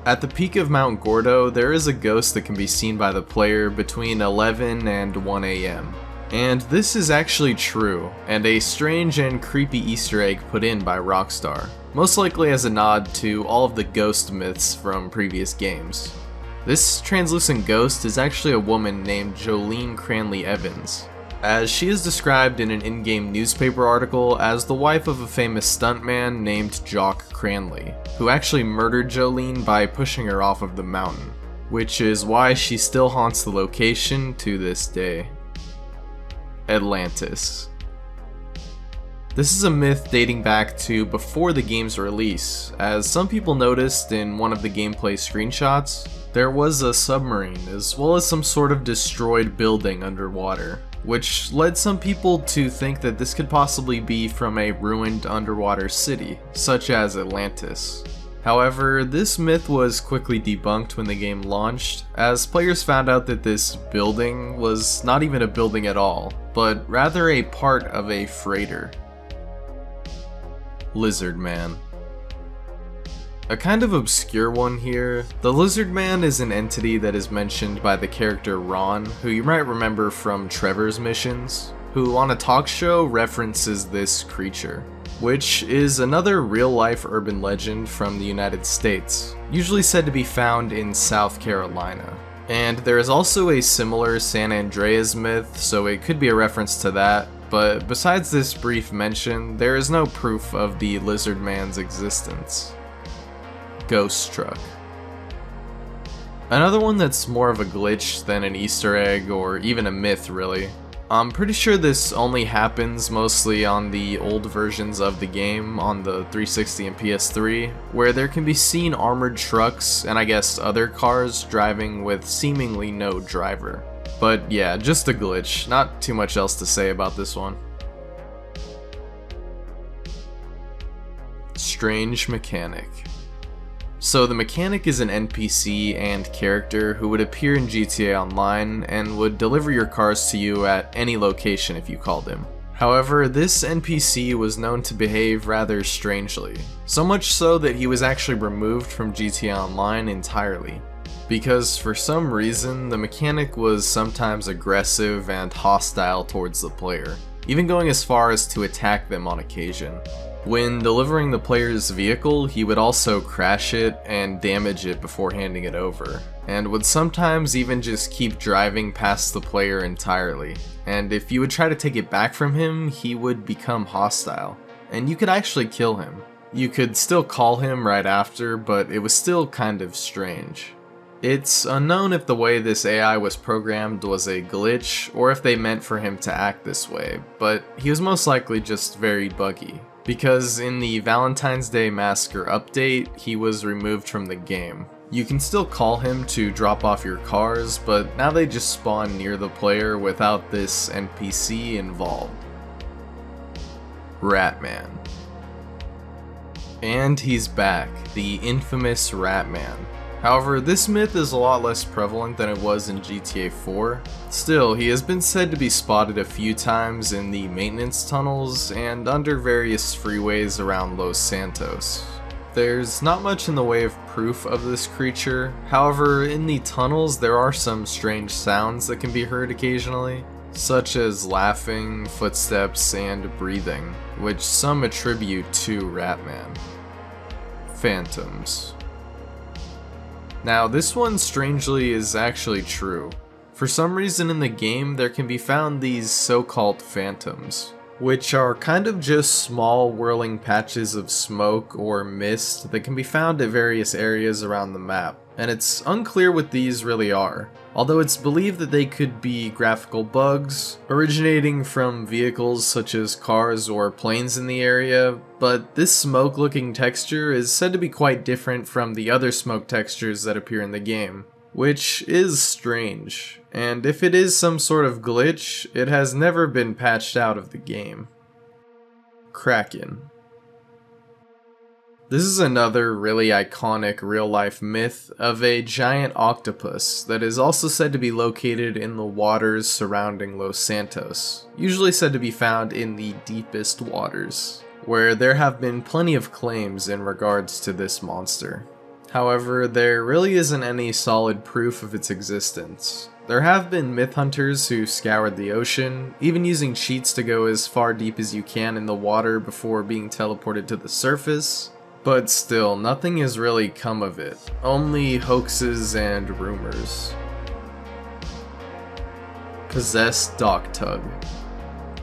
At the peak of Mount Gordo, there is a ghost that can be seen by the player between eleven and one A M. And this is actually true, and a strange and creepy Easter egg put in by Rockstar, most likely as a nod to all of the ghost myths from previous games. This translucent ghost is actually a woman named Jolene Cranley Evans, as she is described in an in-game newspaper article as the wife of a famous stuntman named Jock Cranley, who actually murdered Jolene by pushing her off of the mountain, which is why she still haunts the location to this day. Atlantis. This is a myth dating back to before the game's release, as some people noticed in one of the gameplay screenshots, there was a submarine as well as some sort of destroyed building underwater, which led some people to think that this could possibly be from a ruined underwater city, such as Atlantis. However, this myth was quickly debunked when the game launched, as players found out that this building was not even a building at all, but rather a part of a freighter. Lizard Man. A kind of obscure one here, the Lizard Man is an entity that is mentioned by the character Ron, who you might remember from Trevor's missions, who on a talk show references this creature, which is another real-life urban legend from the United States, usually said to be found in South Carolina. And there is also a similar San Andreas myth, so it could be a reference to that, but besides this brief mention, there is no proof of the Lizard Man's existence. Ghost Truck. Another one that's more of a glitch than an Easter egg or even a myth, really. I'm pretty sure this only happens mostly on the old versions of the game on the three sixty and P S three, where there can be seen armored trucks and I guess other cars driving with seemingly no driver. But yeah, just a glitch, not too much else to say about this one. Strange Mechanic. So the mechanic is an N P C and character who would appear in G T A Online and would deliver your cars to you at any location if you called him. However, this N P C was known to behave rather strangely, so much so that he was actually removed from G T A Online entirely, because for some reason the mechanic was sometimes aggressive and hostile towards the player, even going as far as to attack them on occasion. When delivering the player's vehicle, he would also crash it and damage it before handing it over, and would sometimes even just keep driving past the player entirely, and if you would try to take it back from him, he would become hostile, and you could actually kill him. You could still call him right after, but it was still kind of strange. It's unknown if the way this A I was programmed was a glitch, or if they meant for him to act this way, but he was most likely just very buggy, because in the Valentine's Day Massacre update, he was removed from the game, You can still call him to drop off your cars, but now they just spawn near the player without this N P C involved. Ratman. And he's back, the infamous Ratman. However, this myth is a lot less prevalent than it was in G T A four. Still, he has been said to be spotted a few times in the maintenance tunnels and under various freeways around Los Santos. There's not much in the way of proof of this creature, however, in the tunnels there are some strange sounds that can be heard occasionally, such as laughing, footsteps, and breathing, which some attribute to Ratman. Phantoms. Now, this one strangely is actually true. For some reason in the game there can be found these so-called phantoms, which are kind of just small whirling patches of smoke or mist that can be found at various areas around the map, and it's unclear what these really are, although it's believed that they could be graphical bugs originating from vehicles such as cars or planes in the area, but this smoke-looking texture is said to be quite different from the other smoke textures that appear in the game, which is strange, and if it is some sort of glitch, it has never been patched out of the game. Kraken. This is another really iconic real-life myth of a giant octopus that is also said to be located in the waters surrounding Los Santos, usually said to be found in the deepest waters, where there have been plenty of claims in regards to this monster. However, there really isn't any solid proof of its existence. There have been myth hunters who scoured the ocean, even using cheats to go as far deep as you can in the water before being teleported to the surface. But still, nothing has really come of it, only hoaxes and rumors. Possessed Dock Tug.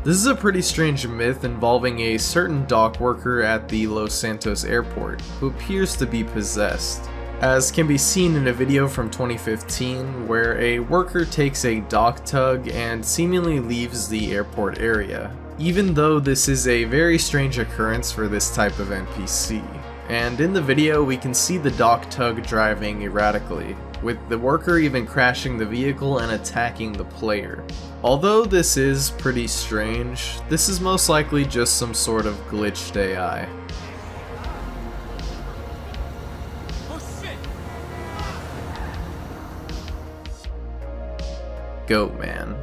This is a pretty strange myth involving a certain dock worker at the Los Santos airport, who appears to be possessed, as can be seen in a video from twenty fifteen where a worker takes a dock tug and seemingly leaves the airport area, even though this is a very strange occurrence for this type of N P C. And in the video we can see the dock tug driving erratically, with the worker even crashing the vehicle and attacking the player. Although this is pretty strange, this is most likely just some sort of glitched A I. Oh, shit. Goatman.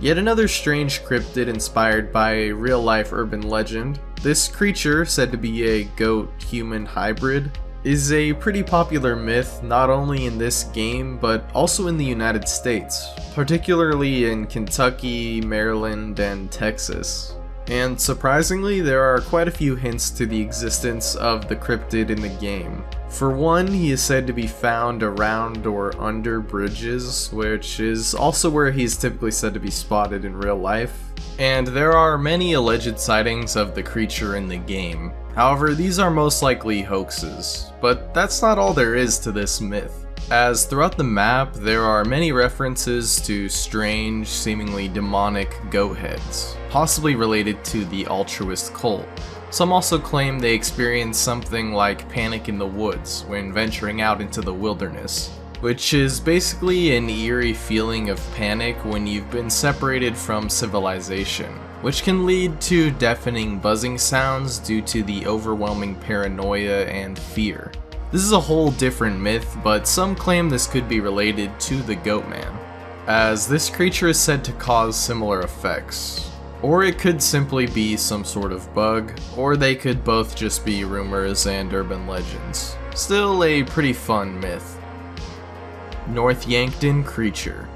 Yet another strange cryptid inspired by a real-life urban legend. This creature, said to be a goat-human hybrid, is a pretty popular myth not only in this game but also in the United States, particularly in Kentucky, Maryland, and Texas. And surprisingly, there are quite a few hints to the existence of the cryptid in the game. For one, he is said to be found around or under bridges, which is also where he is typically said to be spotted in real life. And there are many alleged sightings of the creature in the game. However, these are most likely hoaxes, but that's not all there is to this myth, as throughout the map there are many references to strange, seemingly demonic goat heads, possibly related to the altruist cult. Some also claim they experience something like panic in the woods when venturing out into the wilderness, which is basically an eerie feeling of panic when you've been separated from civilization, which can lead to deafening buzzing sounds due to the overwhelming paranoia and fear. This is a whole different myth, but some claim this could be related to the Goatman, as this creature is said to cause similar effects. Or it could simply be some sort of bug, or they could both just be rumors and urban legends. Still a pretty fun myth. North Yankton Creature.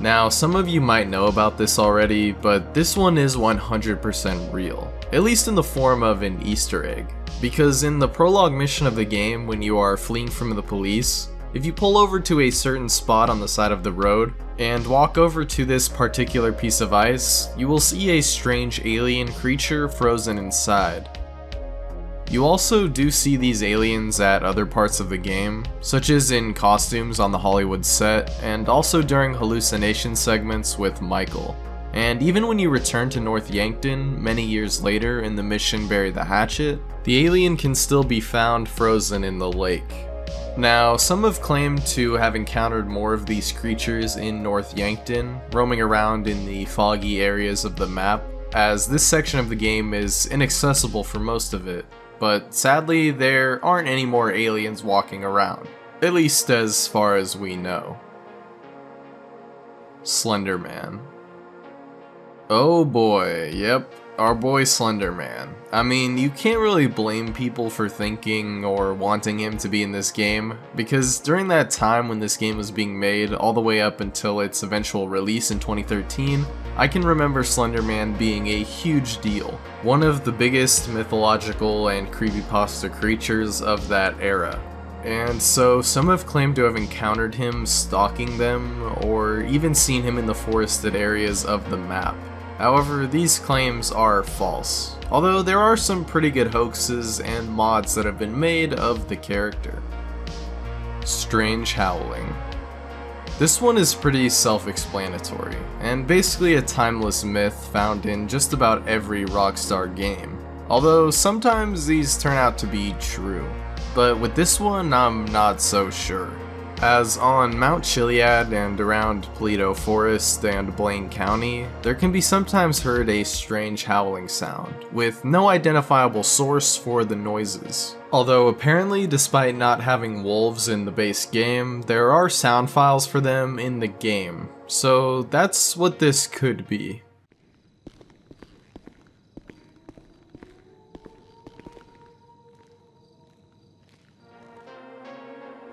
Now, some of you might know about this already, but this one is one hundred percent real, at least in the form of an Easter egg. Because in the prologue mission of the game, when you are fleeing from the police, if you pull over to a certain spot on the side of the road and walk over to this particular piece of ice, you will see a strange alien creature frozen inside. You also do see these aliens at other parts of the game, such as in costumes on the Hollywood set, and also during hallucination segments with Michael. And even when you return to North Yankton many years later in the mission Bury the Hatchet, the alien can still be found frozen in the lake. Now, some have claimed to have encountered more of these creatures in North Yankton, roaming around in the foggy areas of the map, as this section of the game is inaccessible for most of it. But sadly, there aren't any more aliens walking around, at least as far as we know. Slender Man. Oh boy, yep, our boy Slender Man. I mean, you can't really blame people for thinking or wanting him to be in this game, because during that time when this game was being made, all the way up until its eventual release in twenty thirteen, I can remember Slender Man being a huge deal, one of the biggest mythological and creepypasta creatures of that era. And so some have claimed to have encountered him stalking them, or even seen him in the forested areas of the map. However, these claims are false, although there are some pretty good hoaxes and mods that have been made of the character. Strange Howling. This one is pretty self-explanatory, and basically a timeless myth found in just about every Rockstar game, although sometimes these turn out to be true. But with this one, I'm not so sure. As on Mount Chiliad and around Palito Forest and Blaine County, there can be sometimes heard a strange howling sound, with no identifiable source for the noises. Although apparently, despite not having wolves in the base game, there are sound files for them in the game, so that's what this could be.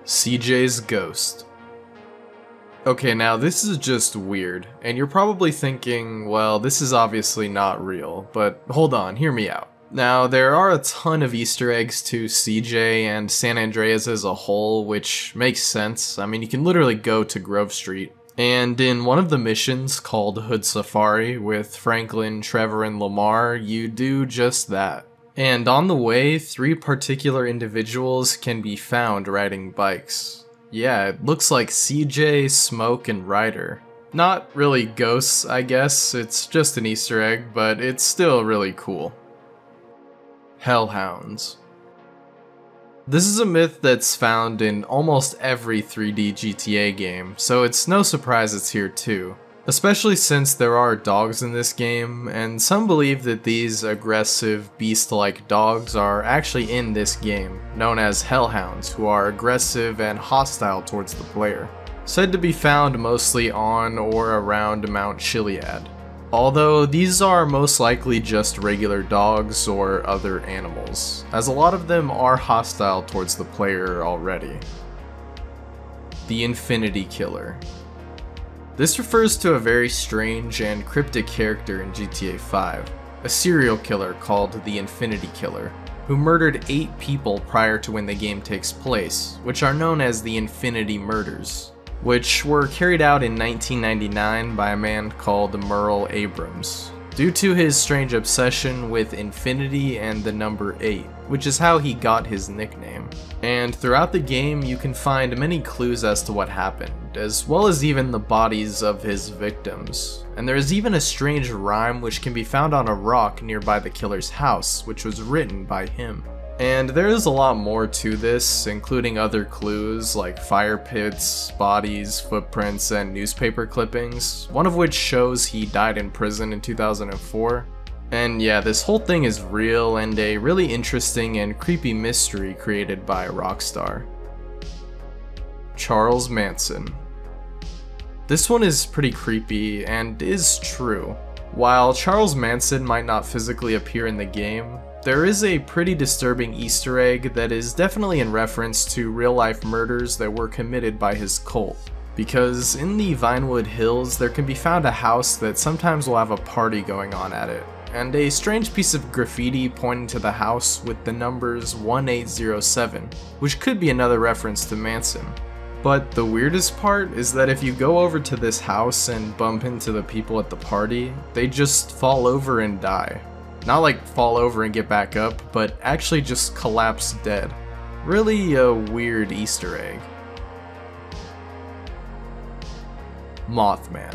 C J's Ghost. Okay, now this is just weird, and you're probably thinking, well, this is obviously not real, but hold on, hear me out. Now, there are a ton of Easter eggs to C J and San Andreas as a whole, which makes sense. I mean, you can literally go to Grove Street. And in one of the missions called Hood Safari with Franklin, Trevor, and Lamar, you do just that. And on the way, three particular individuals can be found riding bikes. Yeah, it looks like C J, Smoke, and Ryder. Not really ghosts, I guess, it's just an Easter egg, but it's still really cool. Hellhounds. This is a myth that's found in almost every three D G T A game, so it's no surprise it's here too. Especially since there are dogs in this game, and some believe that these aggressive, beast-like dogs are actually in this game, known as hellhounds, who are aggressive and hostile towards the player, said to be found mostly on or around Mount Chiliad, although these are most likely just regular dogs or other animals, as a lot of them are hostile towards the player already. The Infinity Killer. This refers to a very strange and cryptic character in G T A five, a serial killer called the Infinity Killer, who murdered eight people prior to when the game takes place, which are known as the Infinity Murders, which were carried out in nineteen ninety-nine by a man called Merle Abrams, due to his strange obsession with infinity and the number eight, which is how he got his nickname. And throughout the game, you can find many clues as to what happened, as well as even the bodies of his victims. And there is even a strange rhyme which can be found on a rock nearby the killer's house, which was written by him. And there is a lot more to this, including other clues like fire pits, bodies, footprints, and newspaper clippings, one of which shows he died in prison in two thousand four. And yeah, this whole thing is real and a really interesting and creepy mystery created by Rockstar. Charles Manson. This one is pretty creepy and is true. While Charles Manson might not physically appear in the game, there is a pretty disturbing Easter egg that is definitely in reference to real-life murders that were committed by his cult. Because in the Vinewood Hills, there can be found a house that sometimes will have a party going on at it, and a strange piece of graffiti pointing to the house with the numbers one eight zero seven, which could be another reference to Manson. But the weirdest part is that if you go over to this house and bump into the people at the party, they just fall over and die. Not like fall over and get back up, but actually just collapse dead. Really a weird Easter egg. Mothman.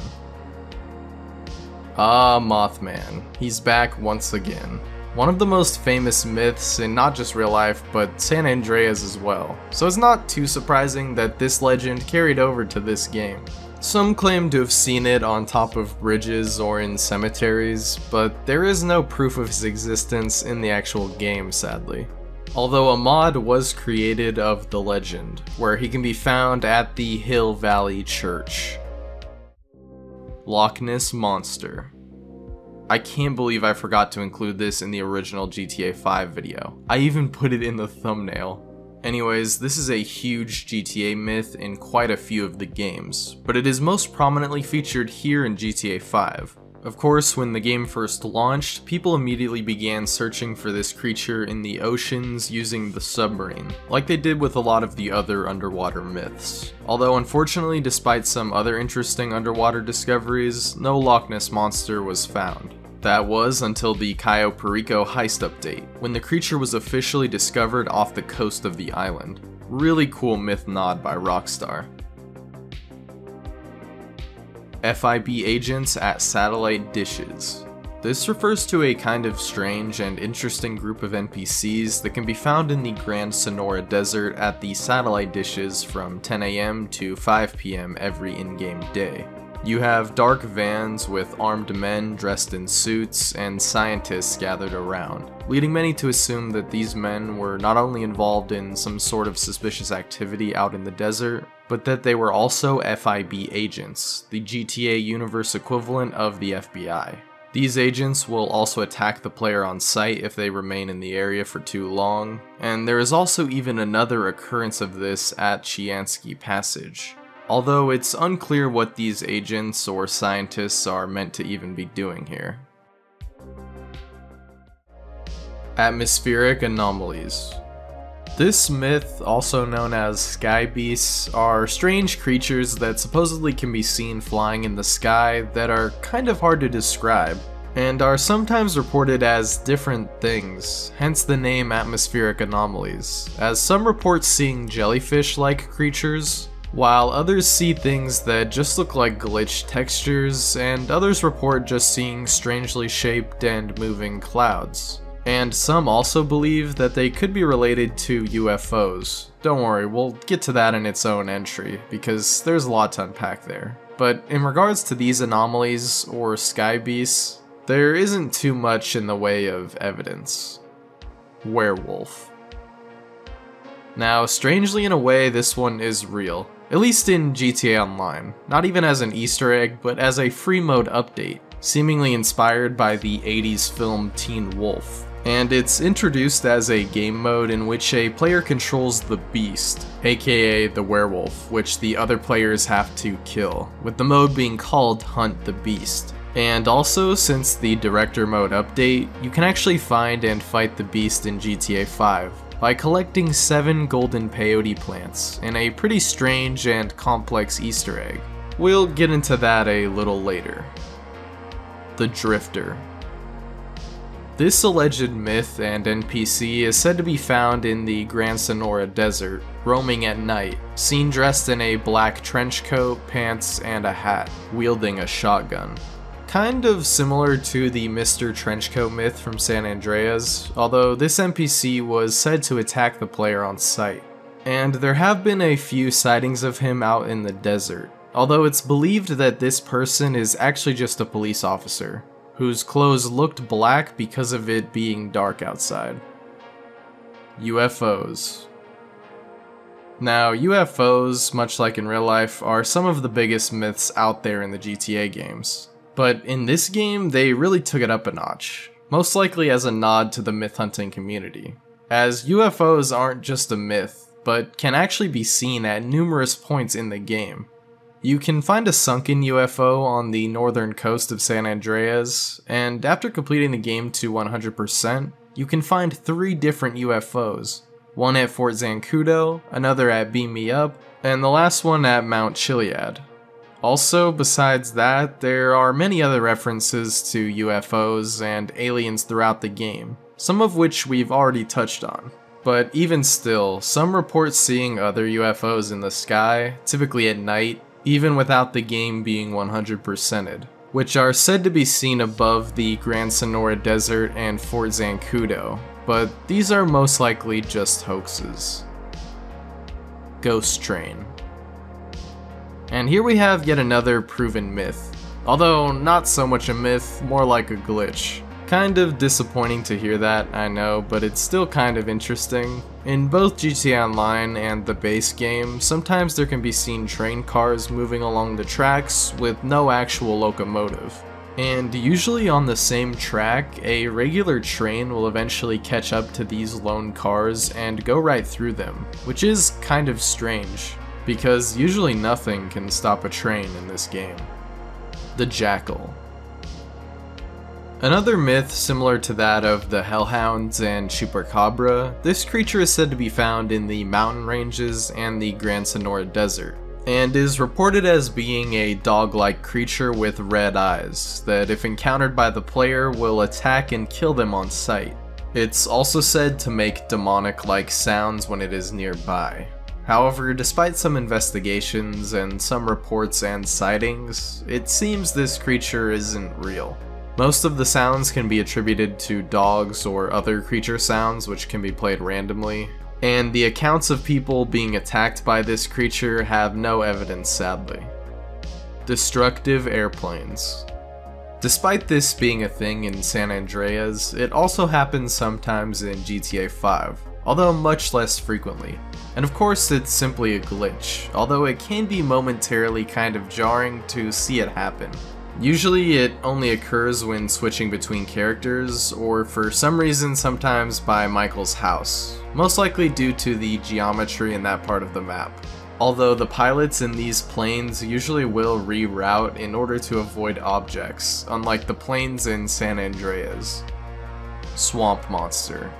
Ah, uh, Mothman. He's back once again. One of the most famous myths in not just real life, but San Andreas as well, so it's not too surprising that this legend carried over to this game. Some claim to have seen it on top of bridges or in cemeteries, but there is no proof of his existence in the actual game, sadly. Although a mod was created of the legend, where he can be found at the Hill Valley Church. Loch Ness Monster. I can't believe I forgot to include this in the original G T A five video. I even put it in the thumbnail. Anyways, this is a huge G T A myth in quite a few of the games, but it is most prominently featured here in G T A five. Of course, when the game first launched, people immediately began searching for this creature in the oceans using the submarine, like they did with a lot of the other underwater myths. Although unfortunately, despite some other interesting underwater discoveries, no Loch Ness monster was found. That was until the Cayo Perico heist update, when the creature was officially discovered off the coast of the island. Really cool myth nod by Rockstar. F I B agents at satellite dishes. This refers to a kind of strange and interesting group of N P Cs that can be found in the Grand Sonora Desert at the satellite dishes from ten A M to five P M every in-game day. You have dark vans with armed men dressed in suits and scientists gathered around, leading many to assume that these men were not only involved in some sort of suspicious activity out in the desert, but that they were also F I B agents, the G T A universe equivalent of the F B I. These agents will also attack the player on sight if they remain in the area for too long, and there is also even another occurrence of this at Chiansky Passage, although it's unclear what these agents or scientists are meant to even be doing here. Atmospheric anomalies. This myth, also known as sky beasts, are strange creatures that supposedly can be seen flying in the sky that are kind of hard to describe, and are sometimes reported as different things, hence the name atmospheric anomalies, as some report seeing jellyfish-like creatures, while others see things that just look like glitched textures, and others report just seeing strangely shaped and moving clouds. And some also believe that they could be related to U F Os. Don't worry, we'll get to that in its own entry, because there's a lot to unpack there. But in regards to these anomalies, or sky beasts, there isn't too much in the way of evidence. Werewolf. Now, strangely in a way, this one is real. At least in G T A Online. Not even as an Easter egg, but as a free mode update, seemingly inspired by the eighties film Teen Wolf. And it's introduced as a game mode in which a player controls the beast, aka the werewolf, which the other players have to kill, with the mode being called Hunt the Beast. And also, since the director mode update, you can actually find and fight the beast in G T A five by collecting seven golden peyote plants in a pretty strange and complex Easter egg. We'll get into that a little later. The Drifter. This alleged myth and N P C is said to be found in the Grand Sonora Desert, roaming at night, seen dressed in a black trench coat, pants, and a hat, wielding a shotgun. Kind of similar to the Mister Trenchcoat myth from San Andreas, although this N P C was said to attack the player on sight. And there have been a few sightings of him out in the desert, although it's believed that this person is actually just a police officer, whose clothes looked black because of it being dark outside. U F Os. Now, U F Os, much like in real life, are some of the biggest myths out there in the G T A games. But in this game, they really took it up a notch, most likely as a nod to the myth-hunting community, as U F Os aren't just a myth, but can actually be seen at numerous points in the game. You can find a sunken U F O on the northern coast of San Andreas, and after completing the game to one hundred percent, you can find three different U F Os, one at Fort Zancudo, another at Beam Me Up, and the last one at Mount Chiliad. Also, besides that, there are many other references to U F Os and aliens throughout the game, some of which we've already touched on. But even still, some report seeing other U F Os in the sky, typically at night, even without the game being one hundred percented, which are said to be seen above the Grand Sonora Desert and Fort Zancudo, but these are most likely just hoaxes. Ghost Train. And here we have yet another proven myth, although not so much a myth, more like a glitch. Kind of disappointing to hear that, I know, but it's still kind of interesting. In both G T A Online and the base game, sometimes there can be seen train cars moving along the tracks with no actual locomotive. And usually on the same track, a regular train will eventually catch up to these lone cars and go right through them, which is kind of strange, because usually nothing can stop a train in this game. The Jackal. Another myth similar to that of the hellhounds and chupacabra, this creature is said to be found in the mountain ranges and the Grand Sonora Desert, and is reported as being a dog-like creature with red eyes that, if encountered by the player, will attack and kill them on sight. It's also said to make demonic-like sounds when it is nearby. However, despite some investigations and some reports and sightings, it seems this creature isn't real. Most of the sounds can be attributed to dogs or other creature sounds which can be played randomly, and the accounts of people being attacked by this creature have no evidence, sadly. Destructive Airplanes. Despite this being a thing in San Andreas, it also happens sometimes in G T A five, although much less frequently. And of course it's simply a glitch, although it can be momentarily kind of jarring to see it happen. Usually it only occurs when switching between characters, or for some reason sometimes by Michael's house, most likely due to the geometry in that part of the map. Although the pilots in these planes usually will reroute in order to avoid objects, unlike the planes in San Andreas. Swamp Monster.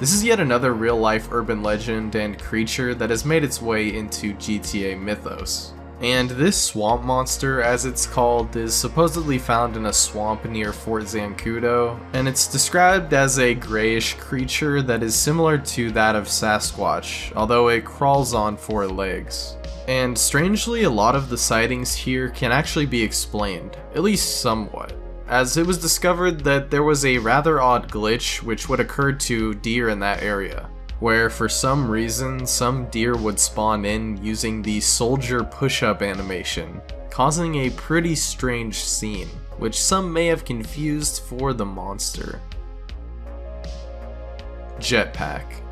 This is yet another real-life urban legend and creature that has made its way into G T A mythos. And this swamp monster, as it's called, is supposedly found in a swamp near Fort Zancudo, and it's described as a grayish creature that is similar to that of Sasquatch, although it crawls on four legs. And strangely, a lot of the sightings here can actually be explained, at least somewhat, as it was discovered that there was a rather odd glitch which would occur to deer in that area, where for some reason some deer would spawn in using the soldier push-up animation, causing a pretty strange scene, which some may have confused for the monster. Jetpack.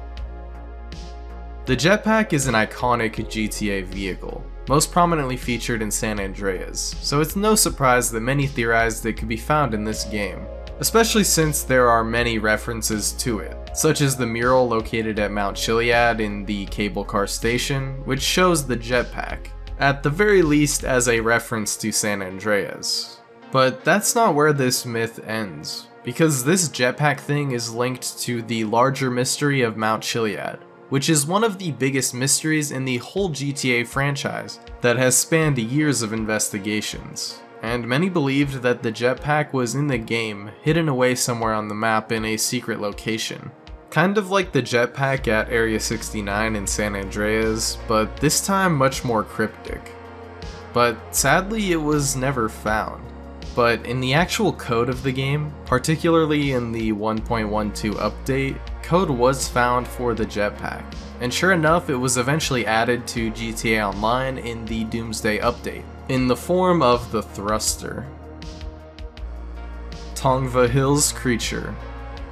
The jetpack is an iconic G T A vehicle, most prominently featured in San Andreas, so it's no surprise that many theorized it could be found in this game, especially since there are many references to it, such as the mural located at Mount Chiliad in the cable car station, which shows the jetpack, at the very least as a reference to San Andreas. But that's not where this myth ends, because this jetpack thing is linked to the larger mystery of Mount Chiliad, which is one of the biggest mysteries in the whole G T A franchise that has spanned years of investigations. And many believed that the jetpack was in the game, hidden away somewhere on the map in a secret location. Kind of like the jetpack at Area sixty-nine in San Andreas, but this time much more cryptic. But sadly, it was never found. But in the actual code of the game, particularly in the one point twelve update, code was found for the jetpack. And sure enough, it was eventually added to G T A Online in the Doomsday update, in the form of the thruster. Tongva Hills Creature.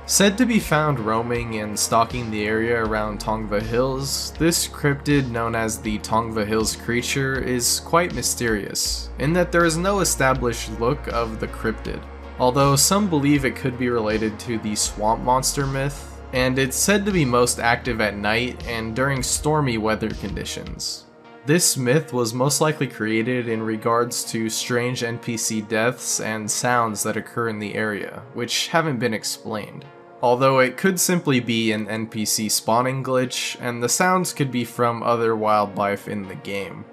Said to be found roaming and stalking the area around Tongva Hills, this cryptid known as the Tongva Hills Creature is quite mysterious, in that there is no established look of the cryptid, although some believe it could be related to the swamp monster myth, and it's said to be most active at night and during stormy weather conditions. This myth was most likely created in regards to strange N P C deaths and sounds that occur in the area, which haven't been explained. Although it could simply be an N P C spawning glitch, and the sounds could be from other wildlife in the game.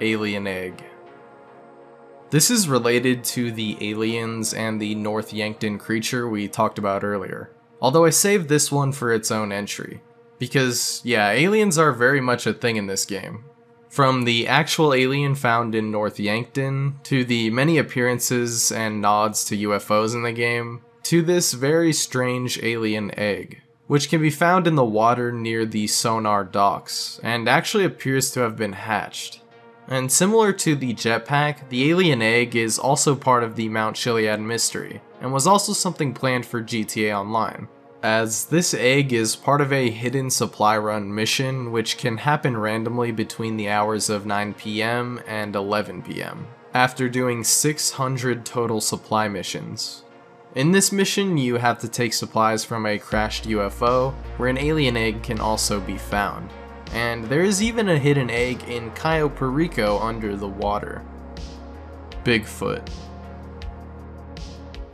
Alien Egg. This is related to the aliens and the North Yankton creature we talked about earlier, although I saved this one for its own entry. Because, yeah, aliens are very much a thing in this game. From the actual alien found in North Yankton, to the many appearances and nods to U F Os in the game, to this very strange alien egg, which can be found in the water near the sonar docks, and actually appears to have been hatched. And similar to the jetpack, the alien egg is also part of the Mount Chiliad mystery, and was also something planned for G T A Online, as this egg is part of a hidden supply run mission which can happen randomly between the hours of nine p m and eleven p m, after doing six hundred total supply missions. In this mission, you have to take supplies from a crashed U F O, where an alien egg can also be found. And there is even a hidden egg in Cayo Perico under the water. Bigfoot.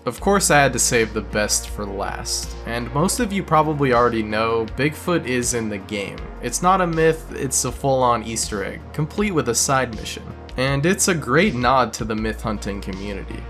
Of course, I had to save the best for last, and most of you probably already know Bigfoot is in the game. It's not a myth, it's a full-on Easter egg, complete with a side mission. And it's a great nod to the myth-hunting community.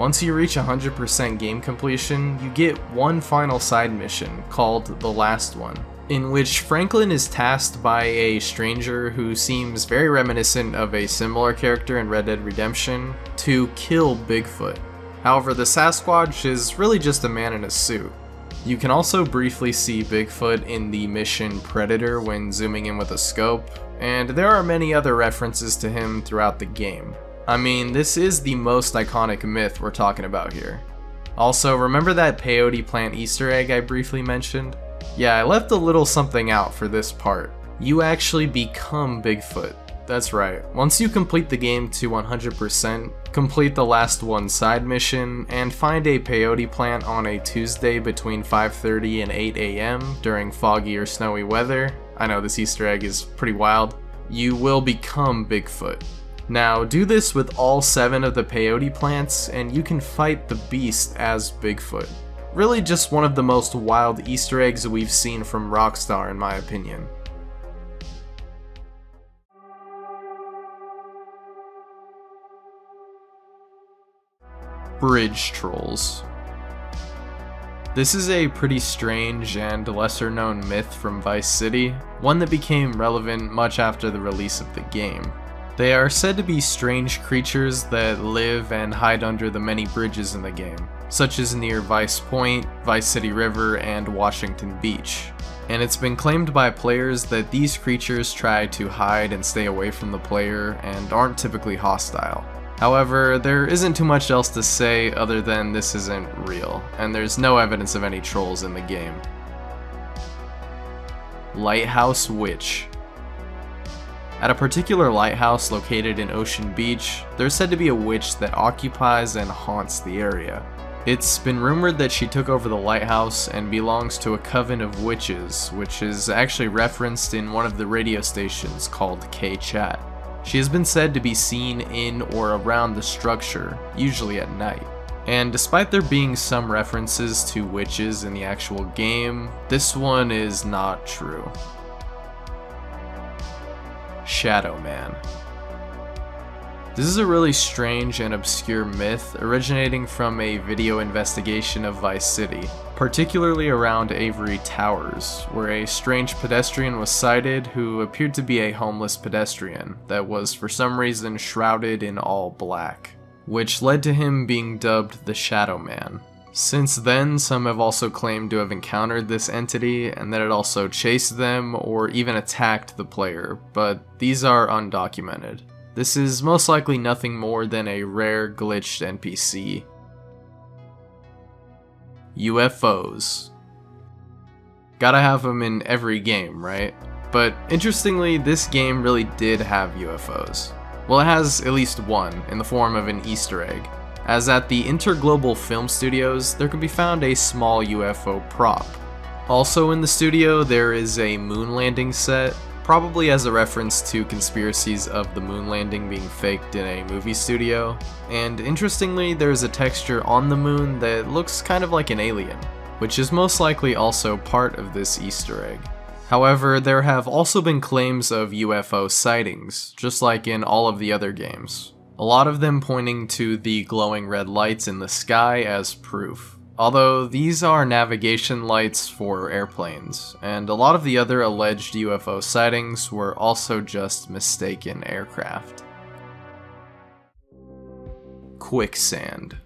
Once you reach one hundred percent game completion, you get one final side mission, called The Last One, in which Franklin is tasked by a stranger who seems very reminiscent of a similar character in Red Dead Redemption to kill Bigfoot. However, the Sasquatch is really just a man in a suit. You can also briefly see Bigfoot in the mission Predator when zooming in with a scope, and there are many other references to him throughout the game. I mean, this is the most iconic myth we're talking about here. Also, remember that peyote plant Easter egg I briefly mentioned? Yeah, I left a little something out for this part. You actually become Bigfoot. That's right. Once you complete the game to one hundred percent, complete the Last One side mission, and find a peyote plant on a Tuesday between five thirty and eight a m during foggy or snowy weather, I know this Easter egg is pretty wild, you will become Bigfoot. Now, do this with all seven of the peyote plants, and you can fight the beast as Bigfoot. Really just one of the most wild Easter eggs we've seen from Rockstar, in my opinion. Bridge Trolls. This is a pretty strange and lesser-known myth from Vice City, one that became relevant much after the release of the game. They are said to be strange creatures that live and hide under the many bridges in the game, such as near Vice Point, Vice City River, and Washington Beach. And it's been claimed by players that these creatures try to hide and stay away from the player and aren't typically hostile. However, there isn't too much else to say other than this isn't real, and there's no evidence of any trolls in the game. Lighthouse Witch. At a particular lighthouse located in Ocean Beach, there's said to be a witch that occupies and haunts the area. It's been rumored that she took over the lighthouse and belongs to a coven of witches, which is actually referenced in one of the radio stations called K-Chat. She has been said to be seen in or around the structure, usually at night. And despite there being some references to witches in the actual game, this one is not true. Shadow Man. This is a really strange and obscure myth originating from a video investigation of Vice City, particularly around Avery Towers, where a strange pedestrian was sighted who appeared to be a homeless pedestrian that was for some reason shrouded in all black, which led to him being dubbed the Shadow Man. Since then, some have also claimed to have encountered this entity and that it also chased them or even attacked the player, but these are undocumented. This is most likely nothing more than a rare glitched N P C. U F Os. Gotta have them in every game, right? But interestingly, this game really did have U F Os. Well, it has at least one, in the form of an Easter egg, as at the Interglobal Film Studios, there can be found a small U F O prop. Also in the studio, there is a moon landing set, probably as a reference to conspiracies of the moon landing being faked in a movie studio. And interestingly, there is a texture on the moon that looks kind of like an alien, which is most likely also part of this Easter egg. However, there have also been claims of U F O sightings, just like in all of the other games. A lot of them pointing to the glowing red lights in the sky as proof. Although these are navigation lights for airplanes, and a lot of the other alleged U F O sightings were also just mistaken aircraft. Quicksand.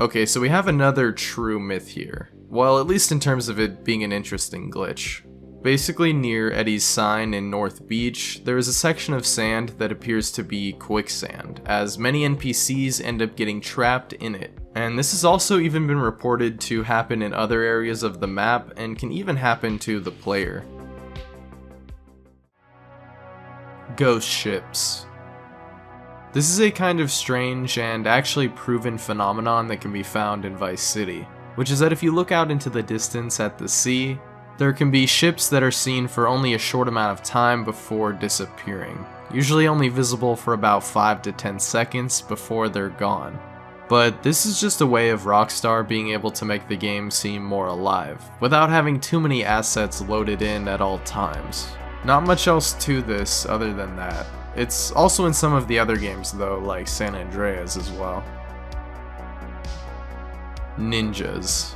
Okay, so we have another true myth here. Well, at least in terms of it being an interesting glitch. Basically, near Eddie's sign in North Beach, there is a section of sand that appears to be quicksand, as many N P Cs end up getting trapped in it. And this has also even been reported to happen in other areas of the map, and can even happen to the player. Ghost ships. This is a kind of strange and actually proven phenomenon that can be found in Vice City, which is that if you look out into the distance at the sea, there can be ships that are seen for only a short amount of time before disappearing, usually only visible for about five to ten seconds before they're gone. But this is just a way of Rockstar being able to make the game seem more alive, without having too many assets loaded in at all times. Not much else to this other than that. It's also in some of the other games though, like San Andreas as well. Ninjas.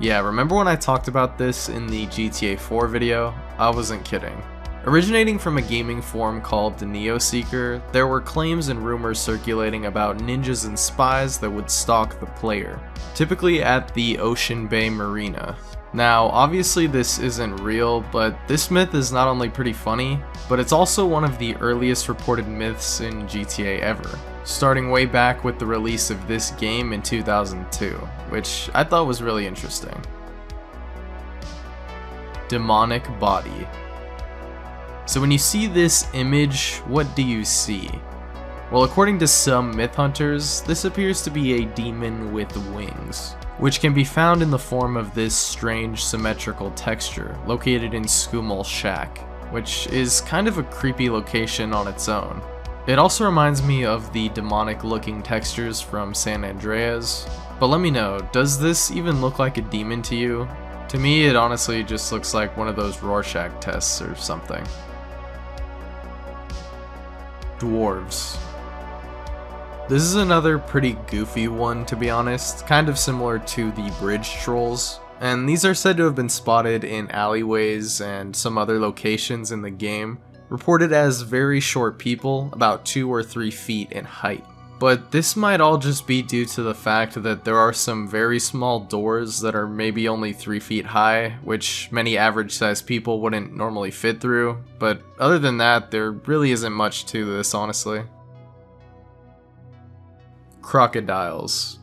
Yeah, remember when I talked about this in the G T A four video? I wasn't kidding. Originating from a gaming forum called the Neo Seeker, there were claims and rumors circulating about ninjas and spies that would stalk the player, typically at the Ocean Bay Marina. Now, obviously this isn't real, but this myth is not only pretty funny, but it's also one of the earliest reported myths in G T A ever, starting way back with the release of this game in two thousand two, which I thought was really interesting. Demonic body. So when you see this image, what do you see? Well, according to some myth hunters, this appears to be a demon with wings, which can be found in the form of this strange symmetrical texture located in Schumal Shack, which is kind of a creepy location on its own. It also reminds me of the demonic looking textures from San Andreas, but let me know, does this even look like a demon to you? To me, it honestly just looks like one of those Rorschach tests or something. Dwarves. This is another pretty goofy one, to be honest, kind of similar to the bridge trolls, and these are said to have been spotted in alleyways and some other locations in the game, reported as very short people, about two or three feet in height. But this might all just be due to the fact that there are some very small doors that are maybe only three feet high, which many average-sized people wouldn't normally fit through, but other than that, there really isn't much to this, honestly. Crocodiles.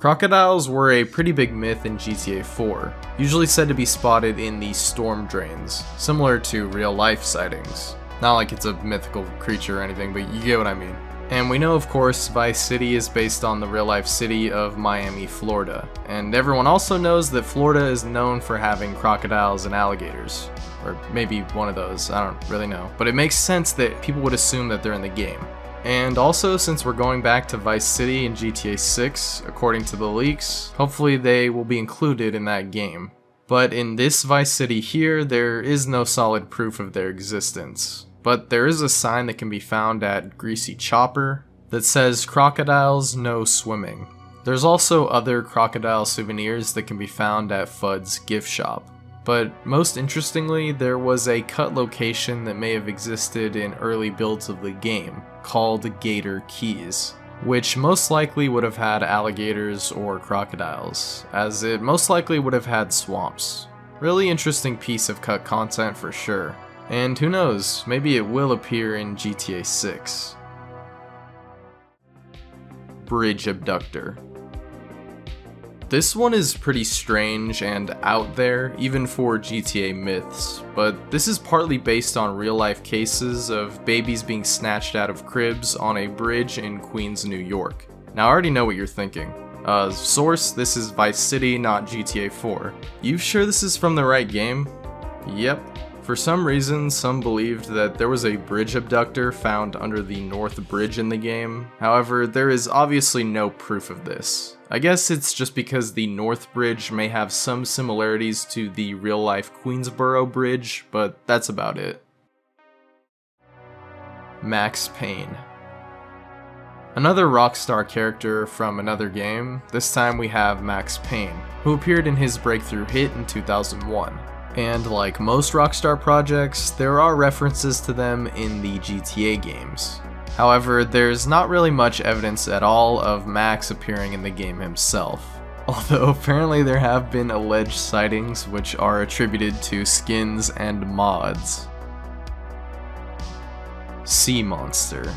Crocodiles were a pretty big myth in G T A four, usually said to be spotted in the storm drains, similar to real-life sightings. Not like it's a mythical creature or anything, but you get what I mean. And we know, of course, Vice City is based on the real-life city of Miami, Florida, and everyone also knows that Florida is known for having crocodiles and alligators. Or maybe one of those, I don't really know, but it makes sense that people would assume that they're in the game. And also, since we're going back to Vice City in G T A six, according to the leaks, hopefully they will be included in that game. But in this Vice City here, there is no solid proof of their existence. But there is a sign that can be found at Greasy Chopper that says, "Crocodiles, no swimming." There's also other crocodile souvenirs that can be found at Fudd's gift shop. But most interestingly, there was a cut location that may have existed in early builds of the game, called Gator Keys, which most likely would have had alligators or crocodiles, as it most likely would have had swamps. Really interesting piece of cut content for sure, and who knows, maybe it will appear in G T A six. Bridge Abductor. This one is pretty strange and out there, even for G T A myths, but this is partly based on real-life cases of babies being snatched out of cribs on a bridge in Queens, New York. Now I already know what you're thinking. Uh, source, this is Vice City, not G T A four. You sure this is from the right game? Yep. For some reason, some believed that there was a bridge abductor found under the North Bridge in the game. However, there is obviously no proof of this. I guess it's just because the North Bridge may have some similarities to the real-life Queensboro Bridge, but that's about it. Max Payne. Another Rockstar character from another game, this time we have Max Payne, who appeared in his breakthrough hit in two thousand one. And like most Rockstar projects, there are references to them in the G T A games. However, there's not really much evidence at all of Max appearing in the game himself, although apparently there have been alleged sightings which are attributed to skins and mods. Sea Monster.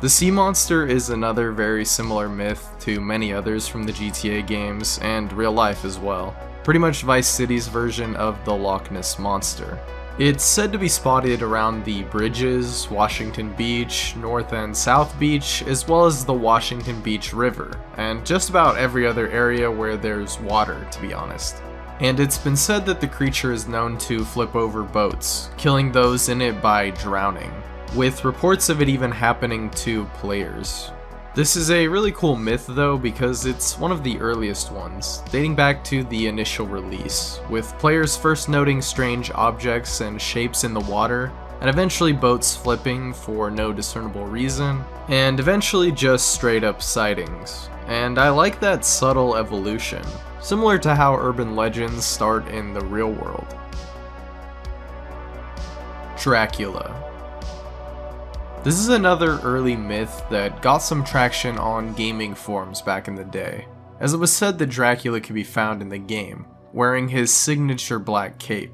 The Sea Monster is another very similar myth to many others from the G T A games and real life as well. Pretty much Vice City's version of the Loch Ness Monster. It's said to be spotted around the Bridges, Washington Beach, North and South Beach, as well as the Washington Beach River, and just about every other area where there's water, to be honest. And it's been said that the creature is known to flip over boats, killing those in it by drowning, with reports of it even happening to players. This is a really cool myth though, because it's one of the earliest ones, dating back to the initial release, with players first noting strange objects and shapes in the water, and eventually boats flipping for no discernible reason, and eventually just straight up sightings. And I like that subtle evolution, similar to how urban legends start in the real world. Dracula. This is another early myth that got some traction on gaming forums back in the day, as it was said that Dracula could be found in the game, wearing his signature black cape.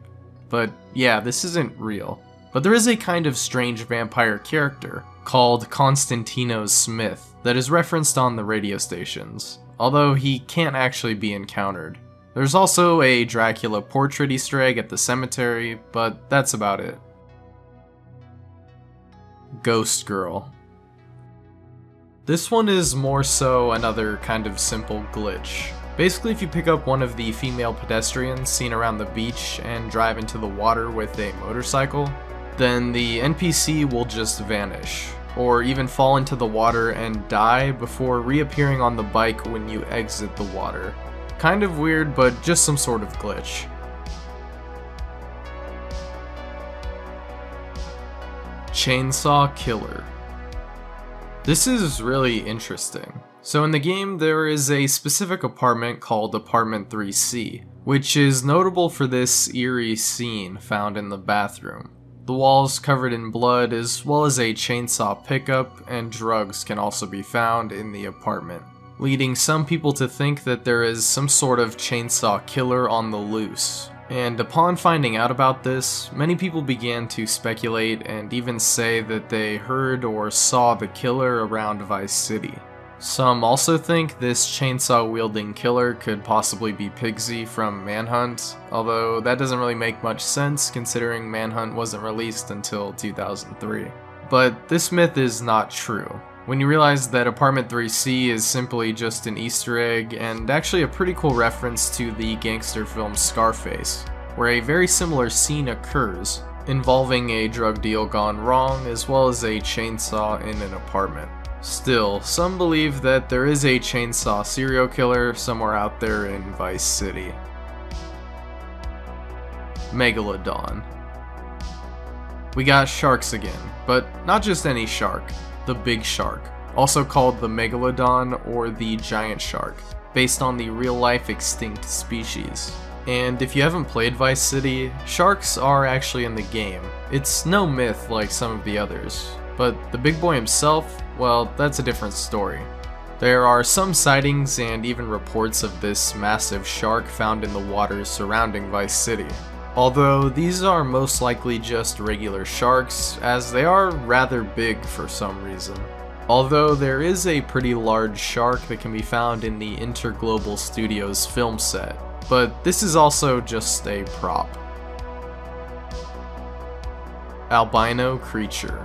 But yeah, this isn't real. But there is a kind of strange vampire character, called Constantino Smith, that is referenced on the radio stations, although he can't actually be encountered. There's also a Dracula portrait Easter egg at the cemetery, but that's about it. Ghost Girl. This one is more so another kind of simple glitch. Basically, if you pick up one of the female pedestrians seen around the beach and drive into the water with a motorcycle, then the N P C will just vanish, or even fall into the water and die before reappearing on the bike when you exit the water. Kind of weird, but just some sort of glitch. Chainsaw Killer. This is really interesting. So in the game there is a specific apartment called Apartment three C, which is notable for this eerie scene found in the bathroom. The walls covered in blood as well as a chainsaw pickup, and drugs can also be found in the apartment, leading some people to think that there is some sort of chainsaw killer on the loose. And upon finding out about this, many people began to speculate and even say that they heard or saw the killer around Vice City. Some also think this chainsaw-wielding killer could possibly be Pigsy from Manhunt, although that doesn't really make much sense considering Manhunt wasn't released until two thousand three. But this myth is not true, when you realize that Apartment three C is simply just an Easter egg and actually a pretty cool reference to the gangster film Scarface, where a very similar scene occurs, involving a drug deal gone wrong as well as a chainsaw in an apartment. Still, some believe that there is a chainsaw serial killer somewhere out there in Vice City. Megalodon. We got sharks again, but not just any shark. The big shark, also called the megalodon or the giant shark, based on the real-life extinct species. And if you haven't played Vice City, sharks are actually in the game. It's no myth like some of the others, but the big boy himself, well, that's a different story. There are some sightings and even reports of this massive shark found in the waters surrounding Vice City. Although these are most likely just regular sharks, as they are rather big for some reason. Although there is a pretty large shark that can be found in the Interglobal Studios film set, but this is also just a prop. Albino Creature.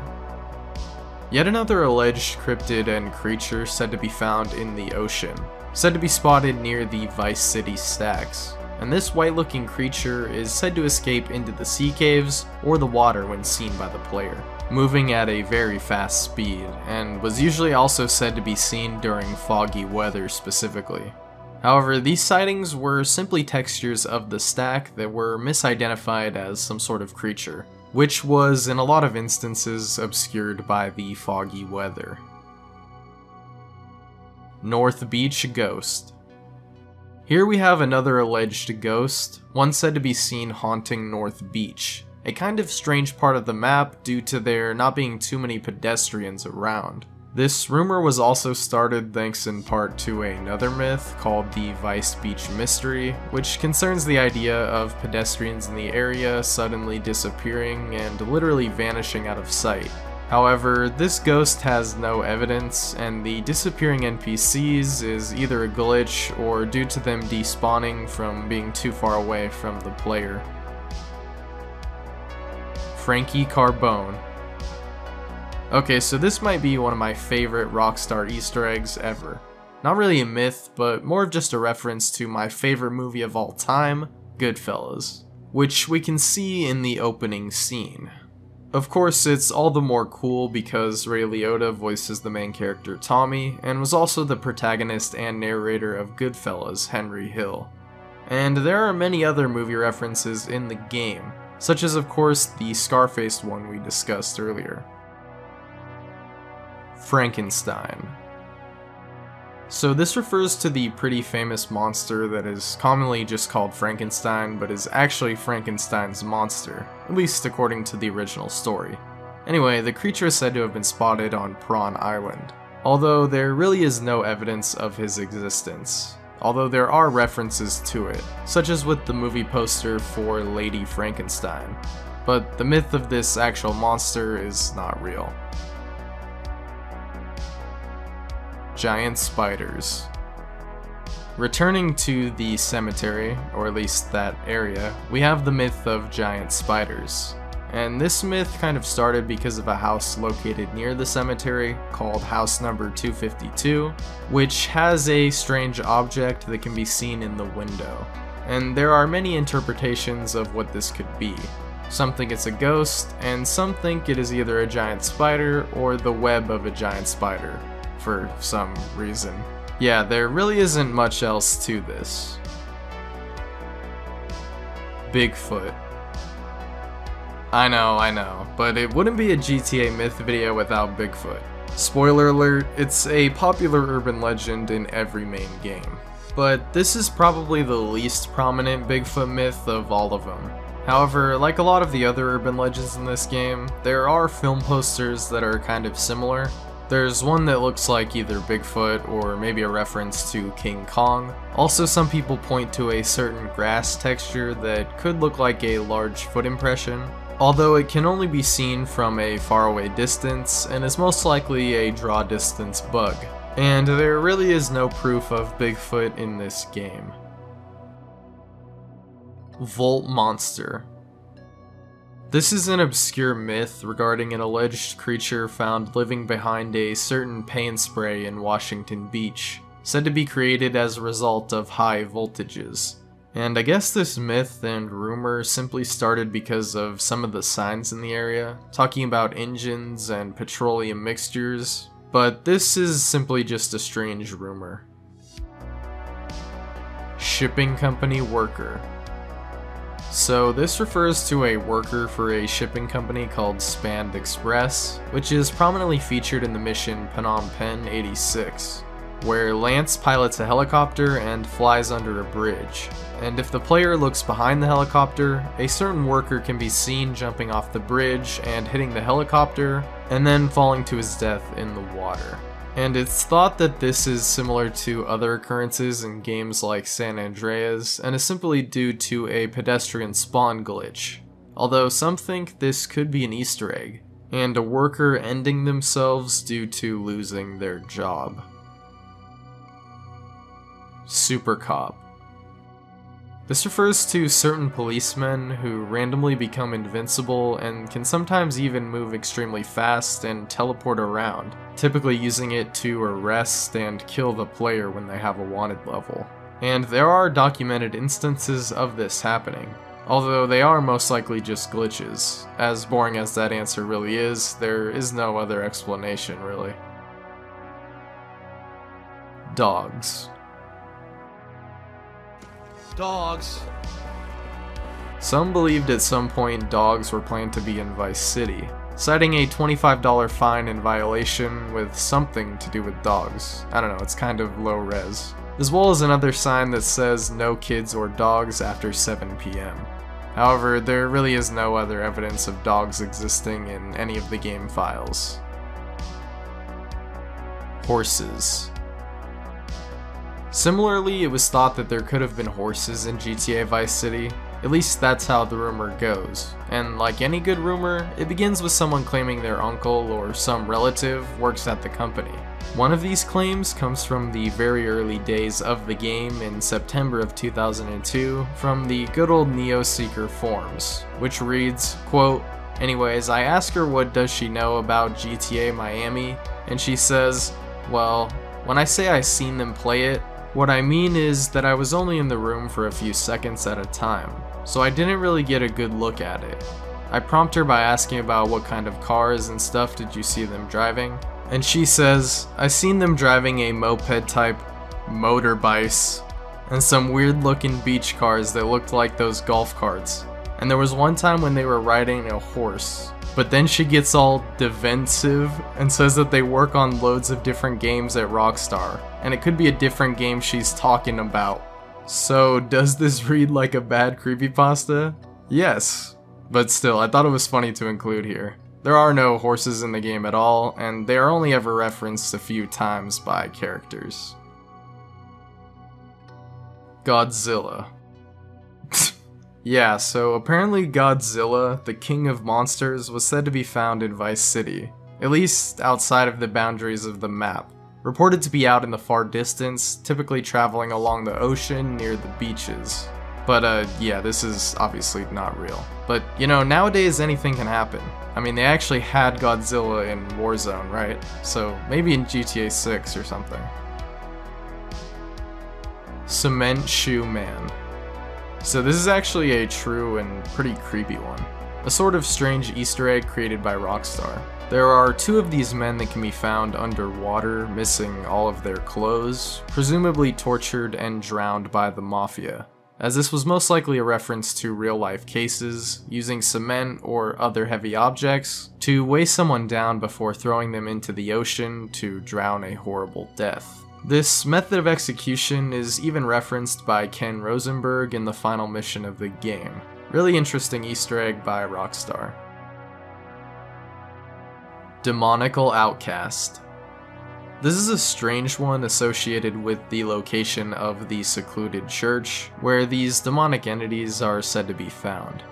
Yet another alleged cryptid and creature said to be found in the ocean, said to be spotted near the Vice City stacks. And this white-looking creature is said to escape into the sea caves or the water when seen by the player, moving at a very fast speed, and was usually also said to be seen during foggy weather specifically. However, these sightings were simply textures of the stack that were misidentified as some sort of creature, which was in a lot of instances obscured by the foggy weather. North Beach ghost. Here we have another alleged ghost, one said to be seen haunting North Beach, a kind of strange part of the map due to there not being too many pedestrians around. This rumor was also started thanks in part to another myth called the Vice Beach Mystery, which concerns the idea of pedestrians in the area suddenly disappearing and literally vanishing out of sight. However, this ghost has no evidence, and the disappearing N P Cs is either a glitch or due to them despawning from being too far away from the player. Frankie Carbone. Okay, so this might be one of my favorite Rockstar Easter eggs ever. Not really a myth, but more of just a reference to my favorite movie of all time, Goodfellas, which we can see in the opening scene. Of course, it's all the more cool because Ray Liotta voices the main character Tommy, and was also the protagonist and narrator of Goodfellas, Henry Hill. And there are many other movie references in the game, such as of course the Scarface one we discussed earlier. Frankenstein. So this refers to the pretty famous monster that is commonly just called Frankenstein, but is actually Frankenstein's monster, at least according to the original story. Anyway, the creature is said to have been spotted on Prawn Island, although there really is no evidence of his existence, although there are references to it, such as with the movie poster for Lady Frankenstein, but the myth of this actual monster is not real. Giant spiders. Returning to the cemetery, or at least that area, we have the myth of giant spiders. And this myth kind of started because of a house located near the cemetery called House Number two fifty-two, which has a strange object that can be seen in the window. And there are many interpretations of what this could be. Some think it's a ghost, and some think it is either a giant spider or the web of a giant spider. For some reason. Yeah, there really isn't much else to this. Bigfoot. I know, I know, but it wouldn't be a G T A myth video without Bigfoot. Spoiler alert, it's a popular urban legend in every main game. But this is probably the least prominent Bigfoot myth of all of them. However, like a lot of the other urban legends in this game, there are film posters that are kind of similar. There's one that looks like either Bigfoot or maybe a reference to King Kong. Also, some people point to a certain grass texture that could look like a large foot impression, although it can only be seen from a faraway distance and is most likely a draw distance bug. And there really is no proof of Bigfoot in this game. Volt Monster. This is an obscure myth regarding an alleged creature found living behind a certain paint spray in Washington Beach, said to be created as a result of high voltages. And I guess this myth and rumor simply started because of some of the signs in the area, talking about engines and petroleum mixtures, but this is simply just a strange rumor. Shipping company worker. So this refers to a worker for a shipping company called Spand Express, which is prominently featured in the mission Phnom Penh eighty-six, where Lance pilots a helicopter and flies under a bridge. And if the player looks behind the helicopter, a certain worker can be seen jumping off the bridge and hitting the helicopter, and then falling to his death in the water. And it's thought that this is similar to other occurrences in games like San Andreas, and is simply due to a pedestrian spawn glitch, although some think this could be an Easter egg, and a worker ending themselves due to losing their job. Super Cop. This refers to certain policemen who randomly become invincible and can sometimes even move extremely fast and teleport around, typically using it to arrest and kill the player when they have a wanted level. And there are documented instances of this happening, although they are most likely just glitches. As boring as that answer really is, there is no other explanation really. Dogs. Dogs. Some believed at some point dogs were planned to be in Vice City, citing a twenty-five dollar fine in violation with something to do with dogs. I don't know, it's kind of low res. As well as another sign that says no kids or dogs after seven p m. However, there really is no other evidence of dogs existing in any of the game files. Horses. Similarly, it was thought that there could have been horses in G T A Vice City. At least that's how the rumor goes, and like any good rumor, it begins with someone claiming their uncle or some relative works at the company. One of these claims comes from the very early days of the game in September of two thousand two from the good old Neo Seeker forums, which reads, quote, "Anyways, I ask her what does she know about G T A Miami, and she says, well, when I say I seen them play it, what I mean is that I was only in the room for a few seconds at a time, so I didn't really get a good look at it. I prompt her by asking about what kind of cars and stuff did you see them driving, and she says, I seen them driving a moped type motorbice and some weird looking beach cars that looked like those golf carts, and there was one time when they were riding a horse. But then she gets all defensive and says that they work on loads of different games at Rockstar, and it could be a different game she's talking about. So does this read like a bad creepypasta? Yes, but still, I thought it was funny to include here. There are no horses in the game at all, and they are only ever referenced a few times by characters. Godzilla. Yeah, so apparently Godzilla, the king of monsters, was said to be found in Vice City, at least outside of the boundaries of the map, reported to be out in the far distance, typically traveling along the ocean near the beaches. But uh, yeah, this is obviously not real. But you know, nowadays anything can happen. I mean, they actually had Godzilla in Warzone, right? So maybe in G T A six or something. Cement Shoe Man. So this is actually a true and pretty creepy one. A sort of strange Easter egg created by Rockstar. There are two of these men that can be found underwater, missing all of their clothes, presumably tortured and drowned by the mafia, as this was most likely a reference to real-life cases, using cement or other heavy objects to weigh someone down before throwing them into the ocean to drown a horrible death. This method of execution is even referenced by Ken Rosenberg in the final mission of the game. Really interesting Easter egg by Rockstar. Demonical Outcast. This is a strange one associated with the location of the secluded church, where these demonic entities are said to be found.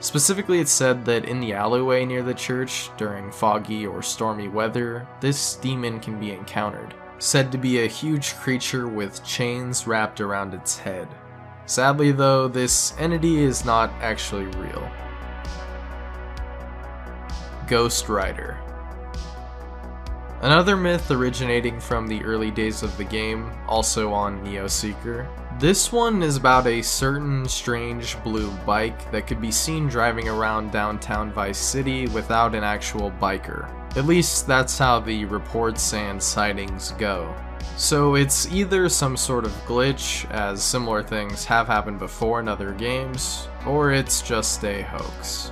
Specifically, it's said that in the alleyway near the church, during foggy or stormy weather, this demon can be encountered. Said to be a huge creature with chains wrapped around its head. Sadly though, this entity is not actually real. Ghost Rider. Another myth originating from the early days of the game, also on Neo Seeker. This one is about a certain strange blue bike that could be seen driving around downtown Vice City without an actual biker. At least that's how the reports and sightings go. So it's either some sort of glitch, as similar things have happened before in other games, or it's just a hoax.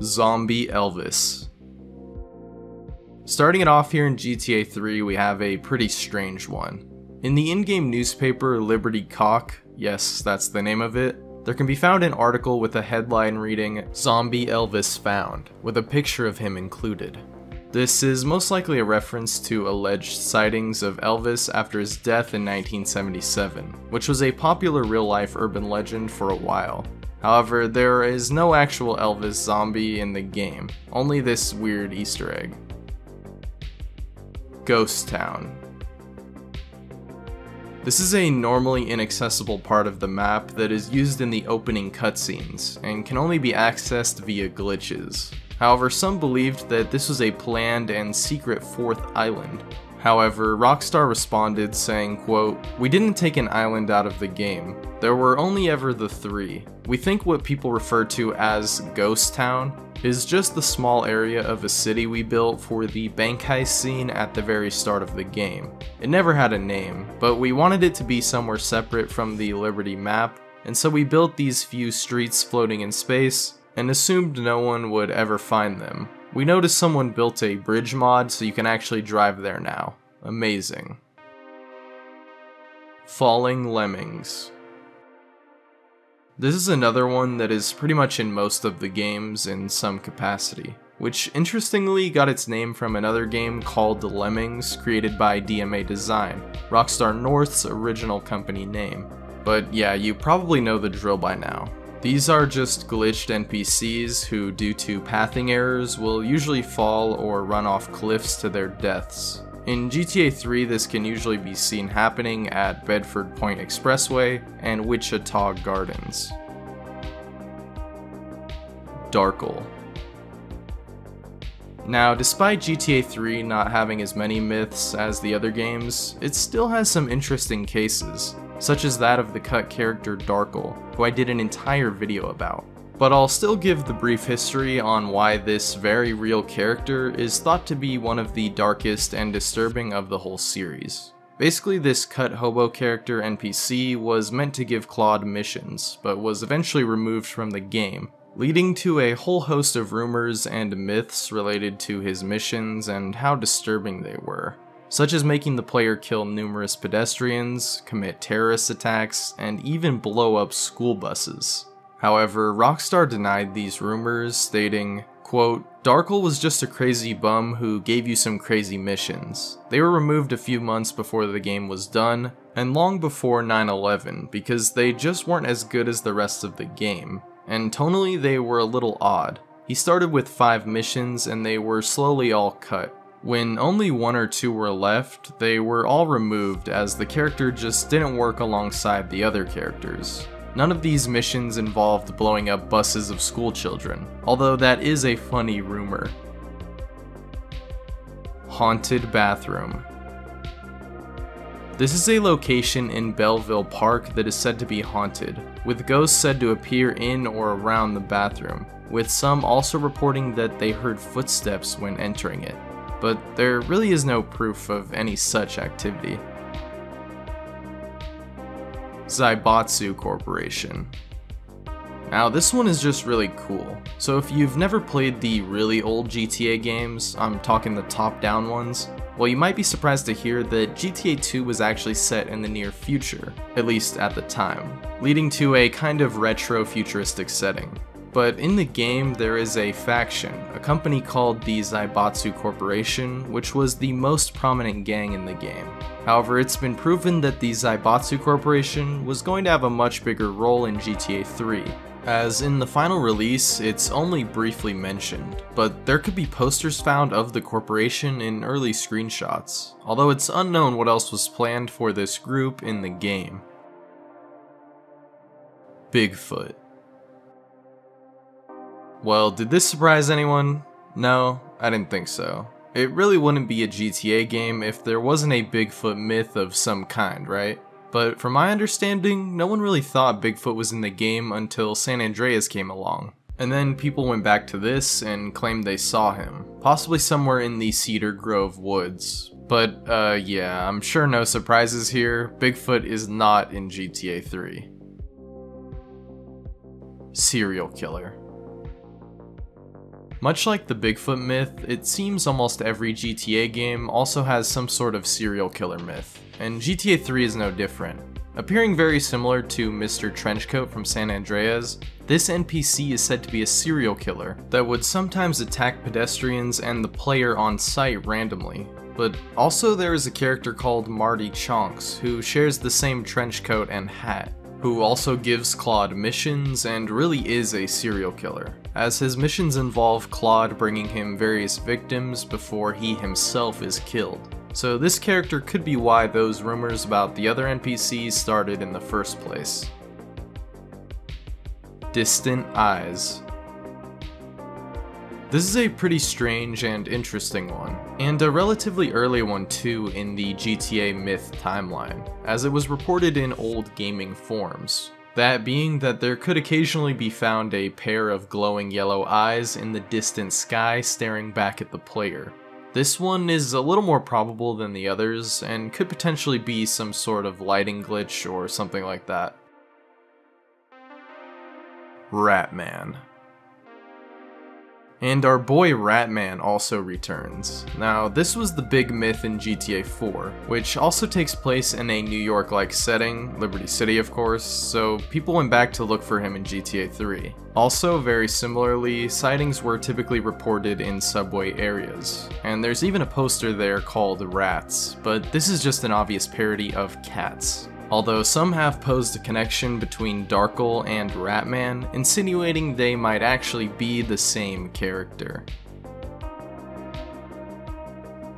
Zombie Elvis. Starting it off here in G T A three, we have a pretty strange one. In the in-game newspaper Liberty Cock, yes, that's the name of it, there can be found an article with a headline reading, Zombie Elvis Found, with a picture of him included. This is most likely a reference to alleged sightings of Elvis after his death in nineteen seventy-seven, which was a popular real-life urban legend for a while. However, there is no actual Elvis zombie in the game, only this weird Easter egg. Ghost Town. This is a normally inaccessible part of the map that is used in the opening cutscenes, and can only be accessed via glitches. However, some believed that this was a planned and secret fourth island, However, Rockstar responded saying, quote, "We didn't take an island out of the game. There were only ever the three. We think what people refer to as Ghost Town is just the small area of a city we built for the bank heist scene at the very start of the game. It never had a name, but we wanted it to be somewhere separate from the Liberty map, and so we built these few streets floating in space and assumed no one would ever find them. We noticed someone built a bridge mod, so you can actually drive there now. Amazing." Falling Lemmings. This is another one that is pretty much in most of the games in some capacity, which interestingly got its name from another game called The Lemmings, created by D M A Design, Rockstar North's original company name. But yeah, you probably know the drill by now. These are just glitched N P Cs who, due to pathing errors, will usually fall or run off cliffs to their deaths. In G T A three, this can usually be seen happening at Bedford Point Expressway and Wichita Gardens. Darkle. Now, despite G T A three not having as many myths as the other games, it still has some interesting cases, such as that of the cut character Darkle, who I did an entire video about. But I'll still give the brief history on why this very real character is thought to be one of the darkest and disturbing of the whole series. Basically, this cut hobo character N P C was meant to give Claude missions, but was eventually removed from the game, leading to a whole host of rumors and myths related to his missions and how disturbing they were, such as making the player kill numerous pedestrians, commit terrorist attacks, and even blow up school buses. However, Rockstar denied these rumors, stating, quote, "Darkle was just a crazy bum who gave you some crazy missions. They were removed a few months before the game was done, and long before nine eleven, because they just weren't as good as the rest of the game, and tonally they were a little odd. He started with five missions, and they were slowly all cut. When only one or two were left, they were all removed as the character just didn't work alongside the other characters. None of these missions involved blowing up buses of school children, although that is a funny rumor." Haunted Bathroom. This is a location in Belleville Park that is said to be haunted, with ghosts said to appear in or around the bathroom, with some also reporting that they heard footsteps when entering it, but there really is no proof of any such activity. Zaibatsu Corporation. Now this one is just really cool, so if you've never played the really old G T A games, I'm talking the top-down ones, well, you might be surprised to hear that G T A two was actually set in the near future, at least at the time, leading to a kind of retro-futuristic setting. But in the game, there is a faction, a company called the Zaibatsu Corporation, which was the most prominent gang in the game. However, it's been proven that the Zaibatsu Corporation was going to have a much bigger role in G T A three, as in the final release, it's only briefly mentioned, but there could be posters found of the corporation in early screenshots, although it's unknown what else was planned for this group in the game. Bigfoot. Well, did this surprise anyone? No, I didn't think so. It really wouldn't be a G T A game if there wasn't a Bigfoot myth of some kind, right? But from my understanding, no one really thought Bigfoot was in the game until San Andreas came along. And then people went back to this and claimed they saw him, possibly somewhere in the Cedar Grove woods. But uh, yeah, I'm sure no surprises here. Bigfoot is not in G T A three. Serial Killer. Much like the Bigfoot myth, it seems almost every G T A game also has some sort of serial killer myth, and G T A three is no different. Appearing very similar to Mister Trenchcoat from San Andreas, this N P C is said to be a serial killer that would sometimes attack pedestrians and the player on sight randomly. But also there is a character called Marty Chonks who shares the same trenchcoat and hat, who also gives Claude missions and really is a serial killer, as his missions involve Claude bringing him various victims before he himself is killed. So this character could be why those rumors about the other N P Cs started in the first place. Distant Eyes. This is a pretty strange and interesting one, and a relatively early one too in the G T A myth timeline, as it was reported in old gaming forums. That being that there could occasionally be found a pair of glowing yellow eyes in the distant sky staring back at the player. This one is a little more probable than the others, and could potentially be some sort of lighting glitch or something like that. Ratman. And our boy Ratman also returns. Now, this was the big myth in G T A four, which also takes place in a New York-like setting, Liberty City of course, so people went back to look for him in G T A three. Also, very similarly, sightings were typically reported in subway areas, and there's even a poster there called Rats, but this is just an obvious parody of cats. Although some have posed a connection between Darkle and Ratman, insinuating they might actually be the same character.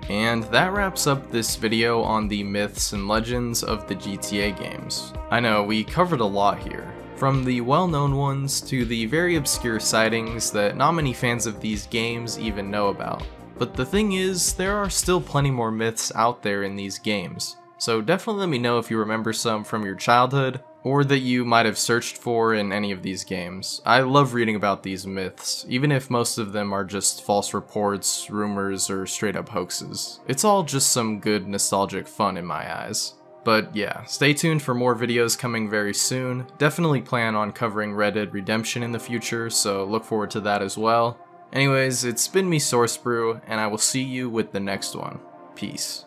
And that wraps up this video on the myths and legends of the G T A games. I know, we covered a lot here, from the well-known ones to the very obscure sightings that not many fans of these games even know about. But the thing is, there are still plenty more myths out there in these games. So definitely let me know if you remember some from your childhood, or that you might have searched for in any of these games. I love reading about these myths, even if most of them are just false reports, rumors, or straight up hoaxes. It's all just some good nostalgic fun in my eyes. But yeah, stay tuned for more videos coming very soon. Definitely plan on covering Red Dead Redemption in the future, so look forward to that as well. Anyways, it's been me, Source Brew, and I will see you with the next one. Peace.